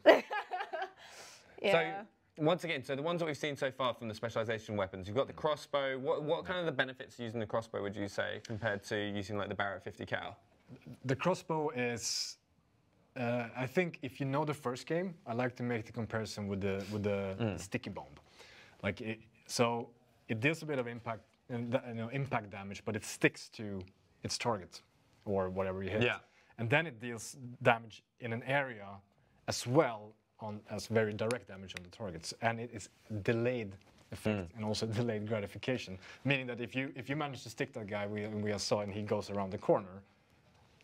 Yeah. So, once again, so the ones that we've seen so far from the specialization weapons, you've got the crossbow. What, what kind of the benefits using the crossbow would you say compared to using like the Barrett fifty cal? The crossbow is, uh, I think, if you know the first game, I like to make the comparison with the with the mm. sticky bomb. Like it, so, it deals a bit of impact, you know, impact damage, but it sticks to its target or whatever you hit, yeah. And then it deals damage in an area as well. On as very direct damage on the targets, and it is delayed effect mm. and also delayed gratification, meaning that if you if you manage to stick that guy we we saw and he goes around the corner,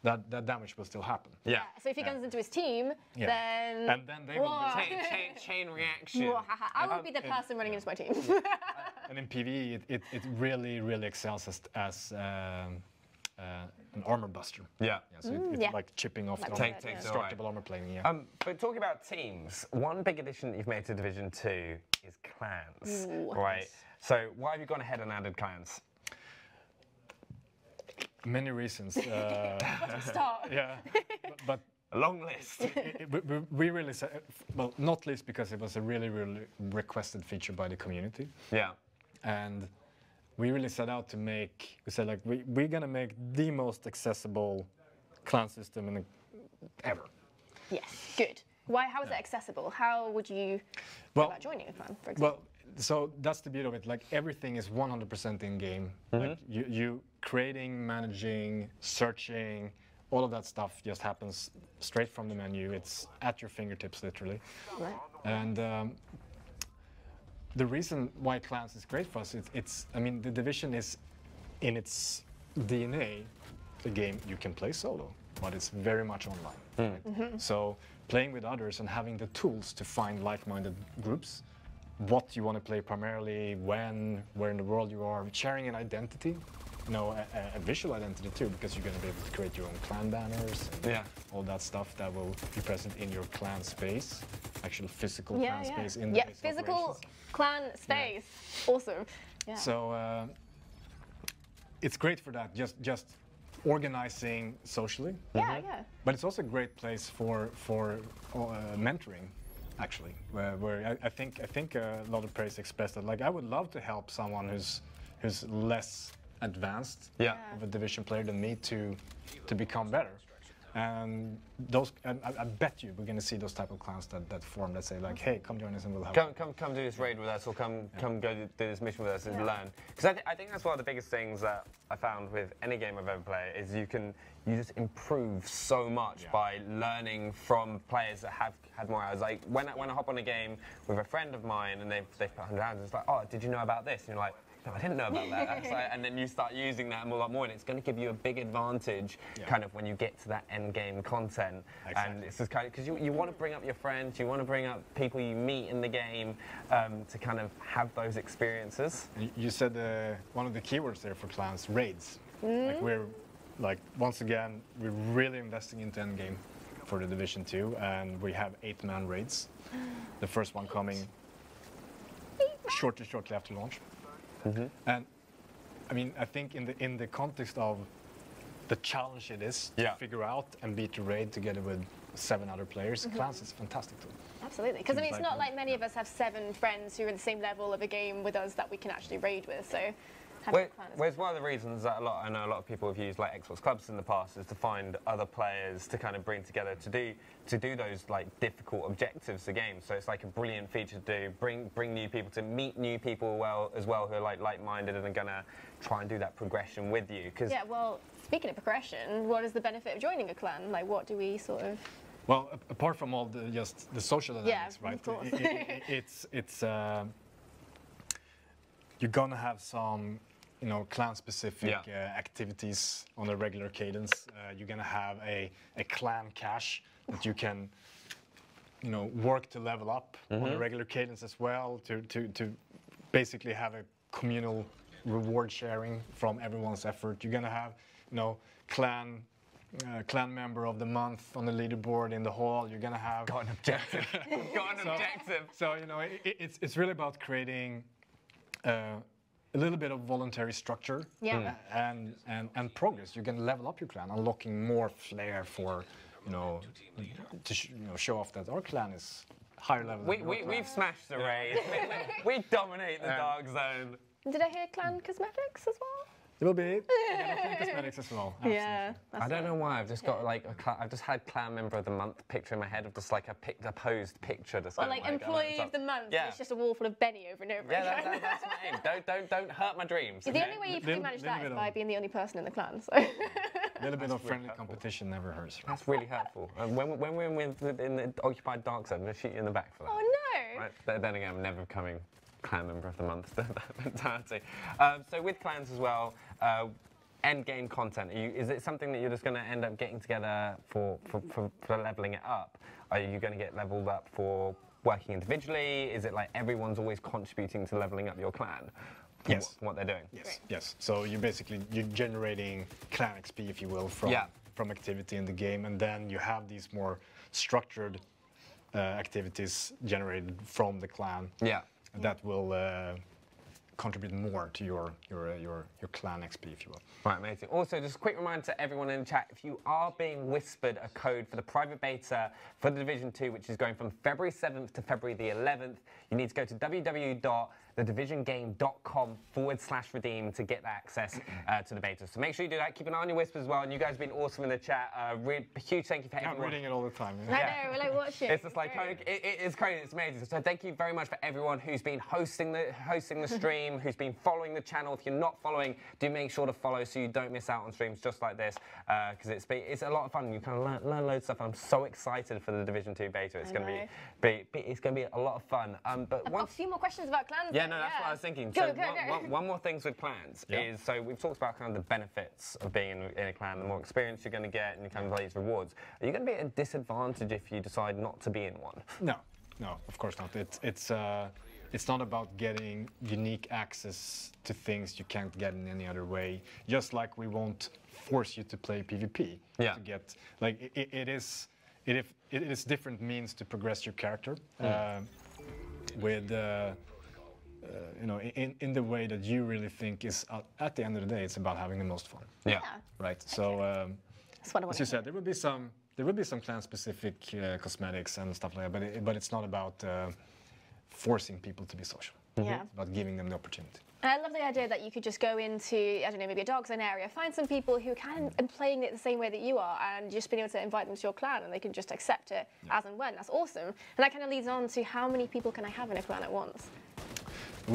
that that damage will still happen. Yeah. yeah so if he yeah. guns into his team, yeah. then and then they will chain, chain, chain reaction. I would be the person it, running yeah. into my team. Yeah. And in P V E, it, it it really really excels as as. Um, Uh, an armor buster. Yeah. yeah so mm, it's yeah. like chipping off like the armor, yeah. destructible armor plane. Yeah. Um, but talking about teams, one big addition that you've made to Division two is clans, Ooh, right? Nice. So why have you gone ahead and added clans? Many reasons. Uh, Stop. Yeah. But, but a long list. It, it, we, we really said, well, not least because it was a really, really requested feature by the community. Yeah. And we really set out to make, we said like, we, we're gonna make the most accessible clan system in the, ever. Yes, good. Why, how is yeah. it accessible? How would you well, about joining a clan, for example? Well, so that's the beauty of it. Like everything is one hundred percent in game. Mm-hmm. Like you, you creating, managing, searching, all of that stuff just happens straight from the menu. It's at your fingertips, literally. Right. And, um, the reason why clans is great for us, it, it's, I mean, the Division is in its D N A a game you can play solo, but it's very much online. Mm. Right? Mm-hmm. So playing with others and having the tools to find like-minded groups, what you want to play primarily, when, where in the world you are, sharing an identity, you know, a, a visual identity too, because you're going to be able to create your own clan banners, and yeah. all that stuff that will be present in your clan space. Actual physical yeah, clan yeah. space in the yeah, physical operations. Clan space. Yeah. Awesome. Yeah. So uh, it's great for that, just just organizing socially. Yeah, mm-hmm. yeah. But it's also a great place for for uh, mentoring, actually, where, where I, I think I think a lot of players expressed that like I would love to help someone who's who's less advanced yeah. of a Division player than me to to become better. And those, and I, I bet you we're going to see those type of clans that, that form, that say like, hey, come join us and we'll help. Come, come, come do this raid with us, or come, yeah. come go do this mission with us and yeah. learn. Because I, th I think that's one of the biggest things that I found with any game I've ever played is you can, you just improve so much yeah. by learning from players that have had more hours. Like when I, when I hop on a game with a friend of mine and they've, they've put one hundred hours, it's like, oh, did you know about this? And you're like, no, I didn't know about that. Like, and then you start using that a lot more, and it's going to give you a big advantage yeah. kind of when you get to that end game content. Exactly. And it's just kind of, because you, you want to bring up your friends, you want to bring up people you meet in the game um, to kind of have those experiences. You said uh, one of the keywords there for clans, raids. Mm. Like we're, like, once again, we're really investing into end game for the Division two, and we have eight man raids. The first one coming shortly, shortly after launch. Mm-hmm. And I mean, I think in the in the context of the challenge it is to yeah. figure out and beat the raid together with seven other players, mm-hmm. clans is fantastic too. Absolutely, because I mean, it's like not like many of us have seven friends who are in the same level of a game with us that we can actually raid with. So. Where, whereas one of the reasons that a lot, I know a lot of people have used like Xbox Clubs in the past is to find other players to kind of bring together to do to do those like difficult objectives to games. So it's like a brilliant feature to do, bring bring new people to meet new people well as well who are like like-minded and are gonna try and do that progression with you. Cause yeah. Well, speaking of progression, what is the benefit of joining a clan? Like, what do we sort of? Well, apart from all the just the social dynamics, yeah, right? Of course. It, it, it's it's uh, you're gonna have some. You know, clan-specific yeah. uh, activities on a regular cadence. Uh, you're gonna have a, a clan cache that you can, you know, work to level up mm-hmm. on a regular cadence as well. To to to basically have a communal reward sharing from everyone's effort. You're gonna have, you know, clan uh, clan member of the month on the leaderboard in the hall, you're gonna have got an objective. got an so, objective. So you know, it, it's it's really about creating uh, a little bit of voluntary structure, yeah. mm. and and and progress. You can level up your clan, unlocking more flair for you know to sh you know show off that our clan is higher level. We than we we've smashed the raid. we, we dominate the um, dark zone. Did I hear clan cosmetics as well? There will be cosmetics as well. Absolutely. Yeah, I don't know why. I've just got like a cl I've just had clan member of the month picture in my head of just like a, pic a posed picture. Just or like, like employee of the month. Yeah. It's just a wall full of Benny over and over yeah, again. Yeah, that, that, that's my aim. Don't don't don't hurt my dreams. Okay? The only way you can manage that is by being the only person in the clan. So. A little bit that's of friendly really competition never hurts. Right? That's really hurtful. Um, when, when we're in the, in the occupied dark zone, we'll shoot you in the back for that. Oh no! Right? Then again, I'm never coming. Clan member of the month, that mentality. Um, so with clans as well, uh, end game content. Are you, is it something that you're just going to end up getting together for for, for for leveling it up? Are you going to get leveled up for working individually? Is it like everyone's always contributing to leveling up your clan? Yes. What, what they're doing. Yes. Right. Yes. So you basically you're generating clan X P, if you will, from yeah. from activity in the game, and then you have these more structured uh, activities generated from the clan. Yeah. That will uh, contribute more to your your uh, your your clan X P, if you will. Right, amazing. Also, just a quick reminder to everyone in the chat: if you are being whispered a code for the private beta for the Division two, which is going from February seventh to February the eleventh, you need to go to w w w dot the division game dot com forward slash redeem to get that access uh, to the beta. So make sure you do that. Keep an eye on your whispers as well. And you guys have been awesome in the chat. Uh, re huge thank you for everyone. I'm reading it all the time. Yeah. I know, we're like watching. It's just like, it, it, it's crazy, it's amazing. So thank you very much for everyone who's been hosting the, hosting the stream, who's been following the channel. If you're not following, do make sure to follow so you don't miss out on streams just like this. Because uh, it's, it's a lot of fun. You kind of learn, learn loads of stuff. I'm so excited for the Division two beta. It's going to be, be, it's going to be a lot of fun. Um, but I've one, got a few more questions about clans. Yeah, no, that's yeah. what I was thinking. Go, so go, one, go. One, one more thing with clans yeah. is, so we've talked about kind of the benefits of being in, in a clan, the more experience you're going to get and kind of these rewards. Are you going to be at a disadvantage if you decide not to be in one? No, no, of course not. It's, it's, uh, it's not about getting unique access to things you can't get in any other way, just like we won't force you to play PvP. Yeah. To get, like, it, it, is, it, if, it is different means to progress your character mm. uh, with... Uh, Uh, you know, in, in the way that you really think is, uh, at the end of the day, it's about having the most fun. Yeah. yeah. Right. So, um, That's what I as you said, there will be some there will be some clan-specific uh, cosmetics and stuff like that, but it, but it's not about uh, forcing people to be social. Mm-hmm. Yeah. It's about giving them the opportunity. And I love the idea that you could just go into, I don't know, maybe a dark zone area, find some people who are kind of playing it the same way that you are, and just being able to invite them to your clan, and they can just accept it yeah. as and when. That's awesome. And that kind of leads on to how many people can I have in a clan at once?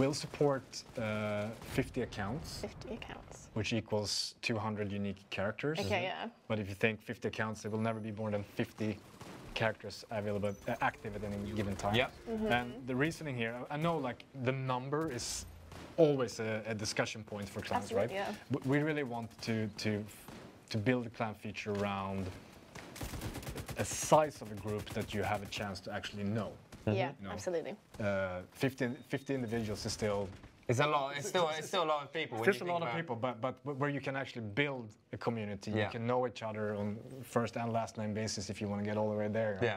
We'll support uh, fifty accounts. fifty accounts. Which equals two hundred unique characters. Okay, yeah. But if you think fifty accounts, there will never be more than fifty characters available, uh, active at any given time. Yeah. Mm-hmm. And the reasoning here, I know, like, the number is always a, a discussion point for clans, Absolutely, right? Yeah. We really want to to to build a clan feature around a size of a group that you have a chance to actually know. Yeah, no. absolutely. Uh, fifty, fifty individuals is still... It's a lot. It's still, it's still a lot of people. It's a lot of people, but, but where you can actually build a community. Yeah. You can know each other on first and last name basis if you want to get all the way there. Yeah.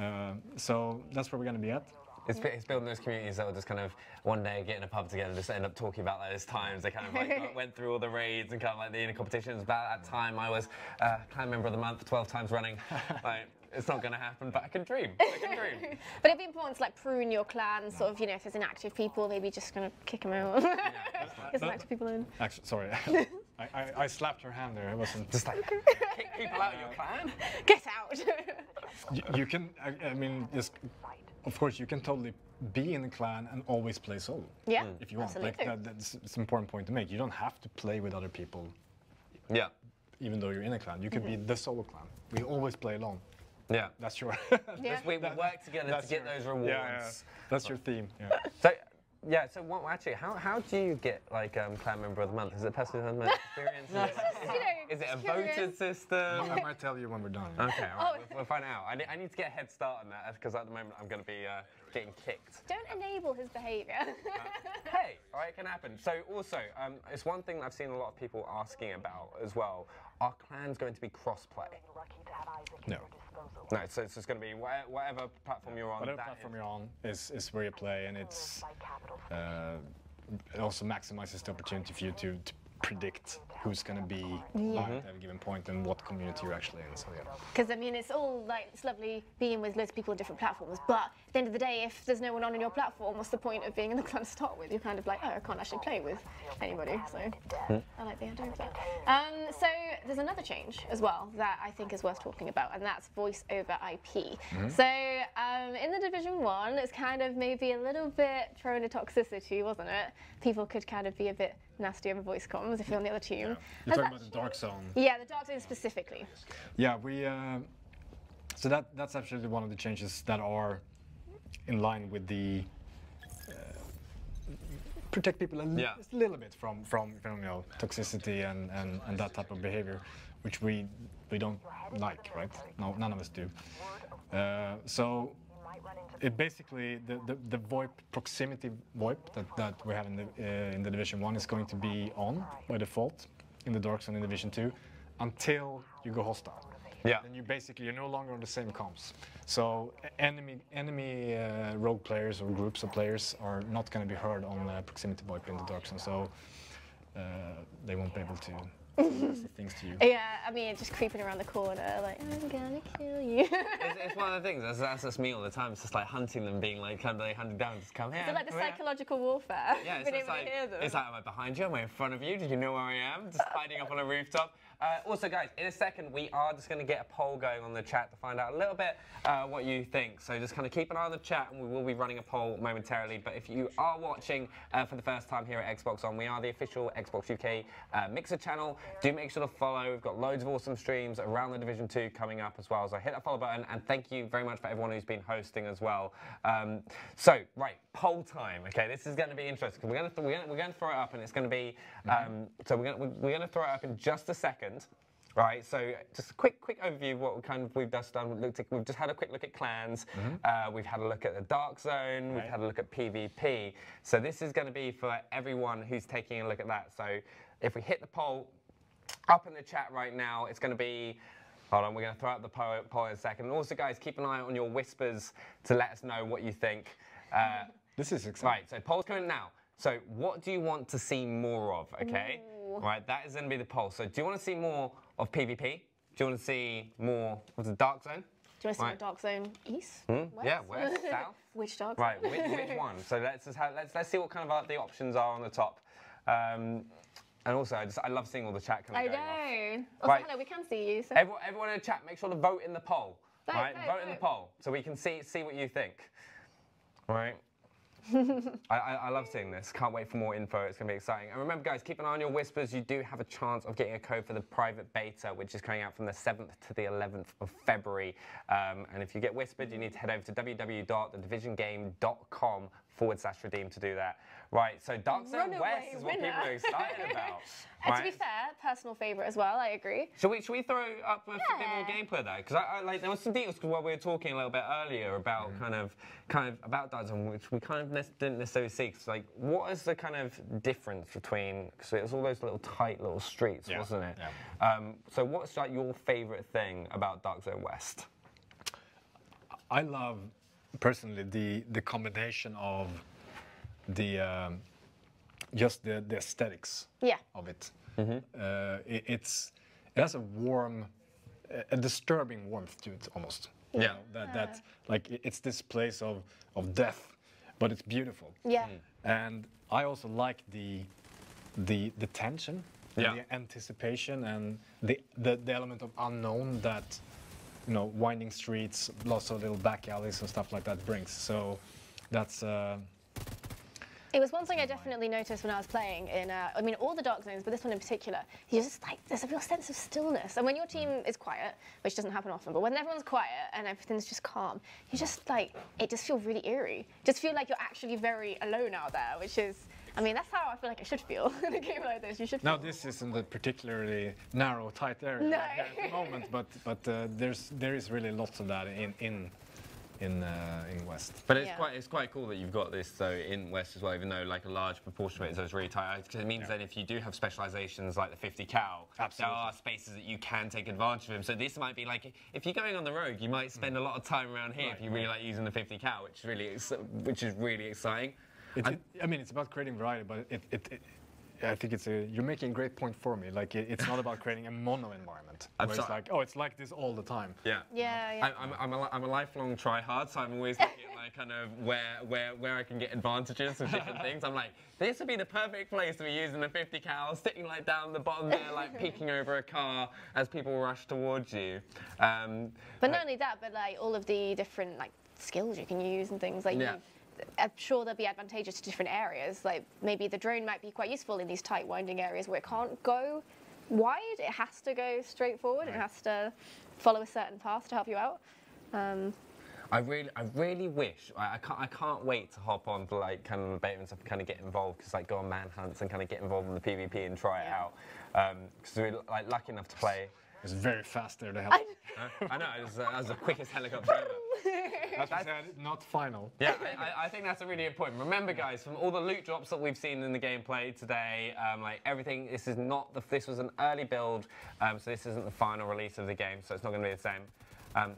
Uh, so that's where we're going to be at. It's, it's building those communities that will just kind of one day get in a pub together, just end up talking about those times. They kind of like went through all the raids and kind of like the inner competitions. About that time, I was uh, clan member of the month twelve times running. Like, it's not going to happen, but I can dream. I can dream. But it'd be important to like prune your clan, sort of, you know, if there's inactive people, maybe just kind of kick them out. Yeah, get some active people in. Actually, sorry, I, I, I slapped her hand there. I wasn't just like kick people out of your clan. Get out. you, you can. I, I mean, just of course you can totally be in the clan and always play solo. Yeah, mm. if you want. Absolutely. Like that, that's it's an important point to make. You don't have to play with other people. Yeah. Even though you're in a clan, you could mm-hmm. be the solo clan. We always play alone. Yeah, that's your. yeah. We that, work together to get your, those rewards. Yeah, yeah. That's oh. your theme. Yeah. So, yeah. So, what, actually, how how do you get like um, clan member of the month? Is it personal experience? no. is, it, is, it, is it a voted system? I might tell you when we're done. Okay, all right, oh. we'll, we'll find out. I need, I need to get a head start on that because at the moment I'm going to be uh, getting kicked. Don't enable his behaviour. uh, hey, all right, it can happen. So, also, um, it's one thing that I've seen a lot of people asking about as well. Are clans going to be cross-play? No. No, so it's just going to be wh whatever platform you're on. Whatever that platform is. you're on is, is where you play, and it's uh, it also maximizes the opportunity for you to, to predict who's going to be yeah. at mm-hmm. a given point and what community you're actually in. So yeah. Because I mean, it's all like it's lovely being with loads of people on different platforms, but at the end of the day, if there's no one on in your platform, what's the point of being in the clan to start with? You're kind of like, oh, I can't actually play with anybody. So hmm. I like the idea of that. Um, so there's another change as well that I think is worth talking about, and that's voice over I P. Mm-hmm. So um, in the Division One, it's kind of maybe a little bit prone to toxicity, wasn't it? People could kind of be a bit nasty over voice comms if you're on the other team. Yeah. You're Has talking about the Dark Zone. Yeah, the Dark Zone specifically. Yeah, we. Uh, so that that's actually one of the changes that are in line with the uh, protect people a yeah. little bit from from, from you know, toxicity and, and and that type of behavior, which we we don't like, right? No, none of us do. Uh, so. It basically, the, the, the VoIP, proximity VoIP that, that we have in the, uh, in the Division one is going to be on by default in the Dark Zone in Division two until you go hostile. Yeah. Then you basically, you're no longer on the same comms. So enemy, enemy uh, rogue players or groups of players are not going to be heard on uh, proximity VoIP in the Dark Zone, so uh, they won't be able to... things to you. Yeah, I mean, just creeping around the corner, like, I'm gonna kill you. it's, it's one of the things, that's, that's just me all the time, it's just like hunting them, being like, kind of like hunted down, just come here. It's like the psychological warfare. Yeah, it's, it's, like, it's like, am I behind you, am I in front of you, did you know where I am? Just hiding up on a rooftop. Uh, also, guys, in a second, we are just going to get a poll going on the chat to find out a little bit uh, what you think. So just kind of keep an eye on the chat, and we will be running a poll momentarily. But if you are watching uh, for the first time here at Xbox On, we are the official Xbox U K uh, Mixer channel. Do make sure to follow. We've got loads of awesome streams around the Division two coming up as well. So hit that follow button, and thank you very much for everyone who's been hosting as well. Um, so, right, poll time. Okay, this is going to be interesting. We're going to we're going we're to throw it up, and it's going to be... Um, so we're going we're going to throw it up in just a second. Right, so just a quick, quick overview of what we kind of we've just done. Looked at, we've just had a quick look at clans. Mm-hmm. uh, we've had a look at the Dark Zone. Right. We've had a look at P V P. So this is going to be for everyone who's taking a look at that. So if we hit the poll up in the chat right now, it's going to be. Hold on, we're going to throw out the poll, poll in a second. And also, guys, keep an eye on your whispers to let us know what you think. Uh, this is exciting. Right, so poll's coming now. So what do you want to see more of? Okay. Mm. Right, that is going to be the poll. So, do you want to see more of P V P? Do you want to see more of the Dark Zone? Do you want to see right. more Dark Zone East? Mm, west? Yeah, west, south. Which Dark Zone? Right, which, which one? So let's just have, let's let's see what kind of uh, the options are on the top. Um, and also, I just I love seeing all the chat kind of going off. I know. Also, right. Hello, we can see you. So. Everyone, everyone in the chat, make sure to vote in the poll. Vote, right, vote, vote, vote in the poll, so we can see see what you think. All right. I, I love seeing this. Can't wait for more info. It's going to be exciting. And remember, guys, keep an eye on your whispers. You do have a chance of getting a code for the private beta, which is coming out from the seventh to the eleventh of February. Um, and if you get whispered, you need to head over to w w w dot the division game dot com forward slash redeem to do that. Right, so Dark Zone West is what winner. people are excited about. And right. to be fair, personal favourite as well, I agree. Should we, should we throw up a yeah. bit more gameplay though? Because I, I, like, there was some details while we were talking a little bit earlier about mm. kind of kind of about Dark Zone, which we kind of ne didn't necessarily see. Cause, like, what is the kind of difference between? Because it was all those little tight little streets, yeah. wasn't it? Yeah. Um, so what's like your favourite thing about Dark Zone West? I love personally the the combination of the. Um, Just the, the aesthetics yeah. of it. Mm-hmm. uh, it. It's it has a warm, a disturbing warmth to it almost. Yeah. You know, that that like it's this place of of death, but it's beautiful. Yeah. Mm. And I also like the the the tension, yeah. the anticipation, and the, the the element of unknown that you know winding streets, lots of little back alleys and stuff like that brings. So that's. Uh, It was one thing I definitely noticed when I was playing in, uh, I mean, all the Dark Zones, but this one in particular, you just like, there's a real sense of stillness. And when your team is quiet, which doesn't happen often, but when everyone's quiet and everything's just calm, you just like, it just feels really eerie. Just feel like you're actually very alone out there, which is, I mean, that's how I feel like it should feel in a game like this. You should. Now, this isn't a particularly narrow, tight area no. right here at the moment, but, but uh, there's, there is really lots of that in, in in uh, in West. But it's yeah. quite it's quite cool that you've got this though in West as well, even though like a large proportion of it is really tight, because it means yeah. that if you do have specializations like the fifty cal, Absolutely. there are spaces that you can take advantage of them. So this might be like, if you're going on the road, you might spend mm. a lot of time around here right, if you really right. like using the fifty cal, which really which is really exciting. It, I, it, I mean, it's about creating variety, but it, it, it I think it's a, you're making a great point for me. Like, it, it's not about creating a mono environment. I'm where sorry. it's like, oh, it's like this all the time. Yeah. Yeah, yeah. I, I'm, I'm, a, I'm a lifelong tryhard, so I'm always looking at like, kind of where, where, where I can get advantages of different things. I'm like, this would be the perfect place to be using the fifty cal, sitting like down the bottom there, like peeking over a car as people rush towards you. Um, but not like, only that, but like all of the different like skills you can use and things like. Yeah. You, I'm sure they'll be advantageous to different areas. Like maybe the drone might be quite useful in these tight winding areas where it can't go wide. It has to go straight forward. Right. It has to follow a certain path to help you out. Um, I really, I really wish. I, I can't. I can't wait to hop on to like kind of debate and stuff, and kind of get involved, because like go on manhunts and kind of get involved in the PvP and try yeah. it out. Because um, we're like lucky enough to play. It's very fast there to help. I, I know, it was, uh, that was the quickest helicopter ever. As I said, not final. Yeah, I, I think that's a really important. Remember, guys, from all the loot drops that we've seen in the gameplay today, um, like everything, this is not the. This was an early build, um, so this isn't the final release of the game, so it's not going to be the same. Um,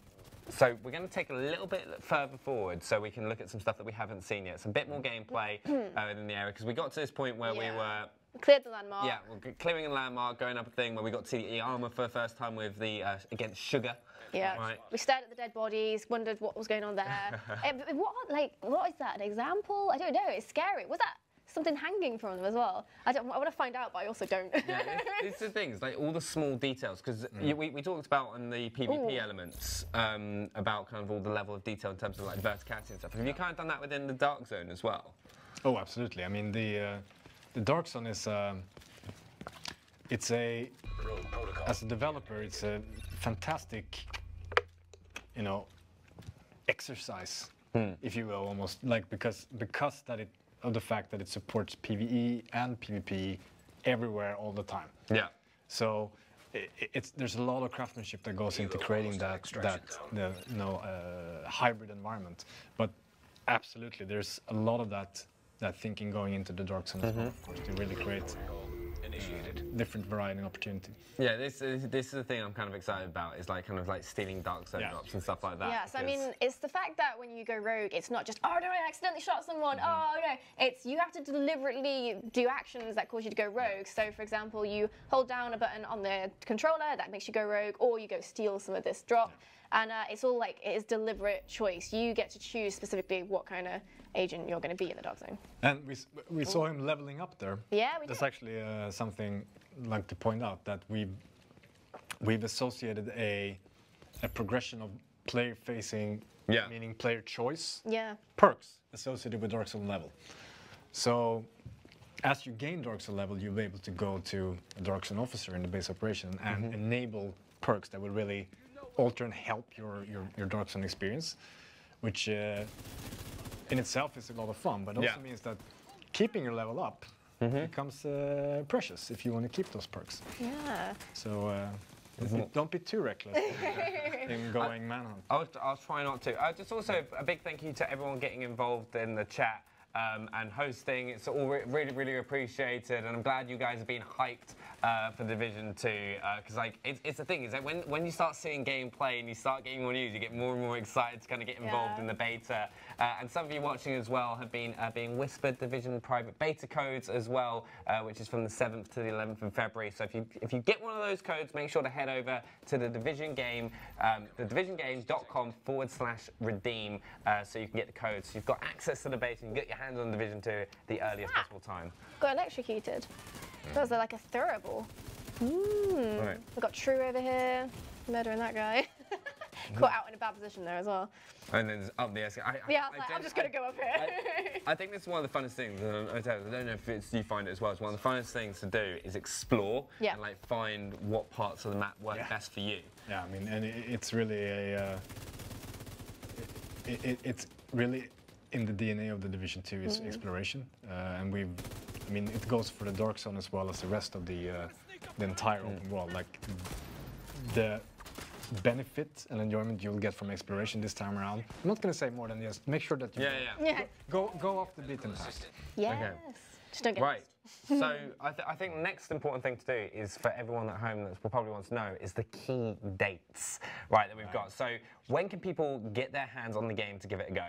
So we're going to take a little bit further forward so we can look at some stuff that we haven't seen yet. Some bit more gameplay uh, in the area, because we got to this point where yeah. we were... Cleared the landmark. Yeah, we're clearing a landmark, going up a thing where we got to the armour for the first time with the uh, against Sugar. Yeah, right. We stared at the dead bodies, wondered what was going on there. it, what, like, what is that, an example? I don't know, it's scary. Was that... something hanging from them as well. I don't. I want to find out, but I also don't. Yeah, it's, it's the things, like all the small details, because mm. we, we talked about in the PvP Ooh. elements um, about kind of all the level of detail in terms of like verticality and stuff. Have yeah. you kind of done that within the Dark Zone as well? Oh, absolutely. I mean, the uh, the Dark Zone is uh, it's a as a developer, it's a fantastic, you know, exercise, mm. if you will, almost like because because that it. of the fact that it supports PvE and PvP everywhere all the time. Yeah. So it, it's there's a lot of craftsmanship that goes into creating that that the, you know, uh, hybrid environment. But absolutely, there's a lot of that that thinking going into the Dark Zone, mm-hmm. as well, of course, to really create initiated different variety and opportunity. Yeah, this is this is the thing I'm kind of excited about, is like kind of like stealing Dark Zone yeah. drops and stuff like that. Yeah, so I mean, it's the fact that when you go rogue, it's not just, oh no, I accidentally shot someone, mm-hmm. oh no, it's you have to deliberately do actions that cause you to go rogue. So for example, you hold down a button on the controller that makes you go rogue, or you go steal some of this drop. Yeah. And uh, it's all like, it is deliberate choice. You get to choose specifically what kind of agent you're going to be in the Dark Zone. And we, we saw him leveling up there. Yeah, we did. That's actually uh, something I'd like to point out, that we've, we've associated a, a progression of player facing, yeah. meaning player choice, yeah. perks associated with Dark Zone level. So as you gain Dark Zone level, you'll be able to go to a Dark Zone officer in the base operation and mm-hmm. enable perks that will really alter and help your, your, your Dark Zone experience, which uh, in itself is a lot of fun, but also yeah. means that keeping your level up mm-hmm. becomes uh, precious if you want to keep those perks. Yeah. So uh, mm-hmm. don't be too reckless in going I, manhunt. I'll, I'll try not to. Uh, just also a big thank you to everyone getting involved in the chat. Um, and hosting, it's all re really, really appreciated, and I'm glad you guys have been hyped uh, for Division two, because uh, like it's, it's the thing is that when when you start seeing gameplay and you start getting more news, you get more and more excited to kind of get involved yeah. in the beta. Uh, and some of you watching as well have been uh, being whispered Division private beta codes as well, uh, which is from the seventh to the eleventh of February. So if you if you get one of those codes, make sure to head over to the Division game, um, the division games dot com forward slash redeem, uh, so you can get the codes. So you've got access to the beta and you can get your hands on Division two at the earliest ah, possible time. Got electrocuted. Mm. That was like a throwable. Mm. Right. We've got True over here, murdering that guy. Caught out in a bad position there as well. And then up the escalator. Yeah, I was I, like, I'm just going to go up here. I, I think this is one of the funnest things, and I don't know if it's, you find it as well, it's one of the funnest things to do is explore yeah. and like find what parts of the map work yeah. best for you. Yeah, I mean, and it, it's really a... Uh, it, it, it's really... in the D N A of the Division two is mm-hmm. exploration, uh, and we've, I mean, it goes for the Dark Zone as well as the rest of the uh, the entire mm. open world. Like the benefit and enjoyment you'll get from exploration this time around. I'm not going to say more than just make sure that you yeah, yeah. Yeah. Go, go off the beaten path. Yes. Okay. Just don't get right. So I, th I think next important thing to do is for everyone at home that will probably want to know is the key dates, right, that we've got. So when can people get their hands on the game to give it a go?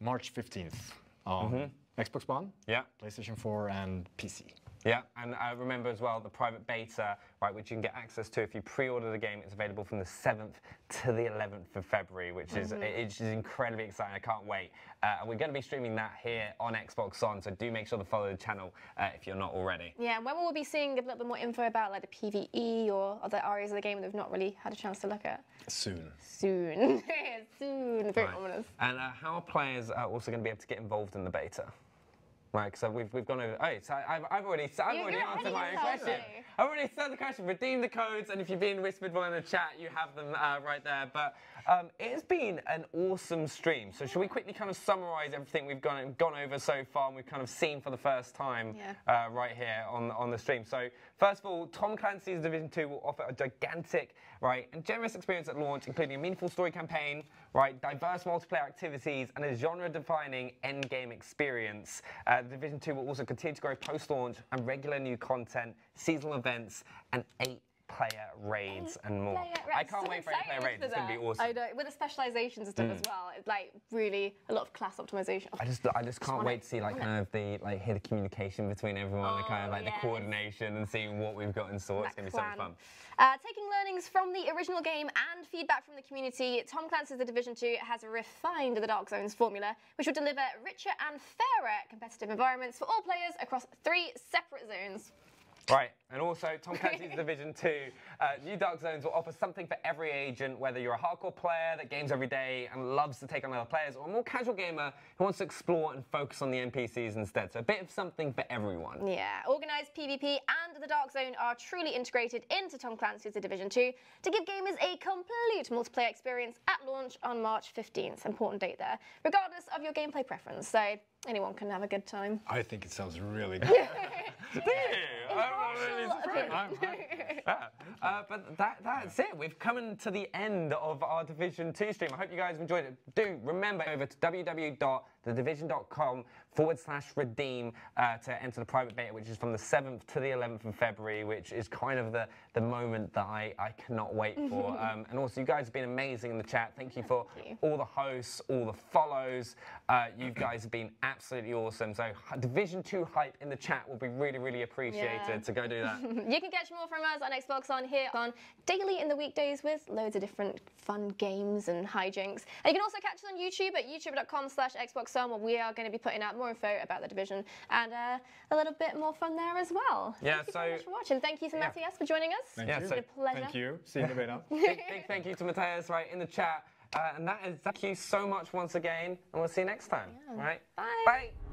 March fifteenth on um, mm-hmm. Xbox One, yeah, PlayStation four and P C. Yeah, and I remember as well the private beta, right, which you can get access to if you pre-order the game. It's available from the seventh to the eleventh of February, which is mm-hmm. it, it's incredibly exciting. I can't wait. Uh, and we're going to be streaming that here on Xbox On, so do make sure to follow the channel uh, if you're not already. Yeah, and when will we be seeing a little bit more info about like the P V E or other areas of the game that we've not really had a chance to look at? Soon. Soon. Soon. Very right. ominous. And uh, how are players uh, also going to be able to get involved in the beta? Right, so we've, we've gone over... Oh, so I've, I've already, I've already answered my own question. I've already said the question. Redeem the codes, and if you've been whispered one in the chat, you have them uh, right there. But um, it has been an awesome stream. So should we quickly kind of summarise everything we've gone, gone over so far and we've kind of seen for the first time yeah. uh, right here on, on the stream? So first of all, Tom Clancy's Division two will offer a gigantic right, and generous experience at launch, including a meaningful story campaign, right, diverse multiplayer activities, and a genre-defining endgame experience. Uh, Division two will also continue to grow post-launch and regular new content, seasonal events, and eight player raids and, and more. Player, right, I can't so wait for eight player raids. It's going to be awesome. I know. With the specializations and stuff mm. as well, it's like really a lot of class optimization. I just, I just can't just wait to see like kind of the like hear the communication between everyone, oh, the kind of like yes. the coordination and seeing what we've got in store. It's going to be so much fun. Uh, taking learnings from the original game and feedback from the community, Tom Clancy's The Division two has refined the Dark Zone's formula, which will deliver richer and fairer competitive environments for all players across three separate zones. Right, and also Tom Clancy's Division two, uh, new Dark Zones will offer something for every agent, whether you're a hardcore player that games every day and loves to take on other players, or a more casual gamer who wants to explore and focus on the N P Cs instead. So a bit of something for everyone. Yeah, organised P V P and the Dark Zone are truly integrated into Tom Clancy's Division two to give gamers a complete multiplayer experience at launch on March fifteenth. Important date there, regardless of your gameplay preference. So anyone can have a good time. I think it sounds really good. Do you? I'm really surprised. I'm, I'm, yeah. uh, but that, that's it. We've come to the end of our Division two stream. I hope you guys enjoyed it. Do remember over to w w w dot the division dot com forward slash redeem uh, to enter the private beta, which is from the seventh to the eleventh of February, which is kind of the, the moment that I, I cannot wait for. um, and also, you guys have been amazing in the chat. Thank you for Thank you. all the hosts, all the follows. Uh, you guys have been absolutely awesome. So Division two hype in the chat will be really, really appreciated. Yeah. So go do that. You can catch more from us on Xbox On here on daily in the weekdays with loads of different fun games and hijinks. And you can also catch us on YouTube at youtube.com slash Xbox On, where we are going to be putting out more info about the Division and uh, a little bit more fun there as well. Yeah, thank you so, so much for watching. Thank you to yeah. Mathias for joining us. Thank yeah, you. It's so, been a pleasure. Thank you. See you in a bit. Big, big thank you to Mathias right in the chat. Uh, and that is thank you so much once again, and we'll see you next time. Yeah. Right? Bye. Bye.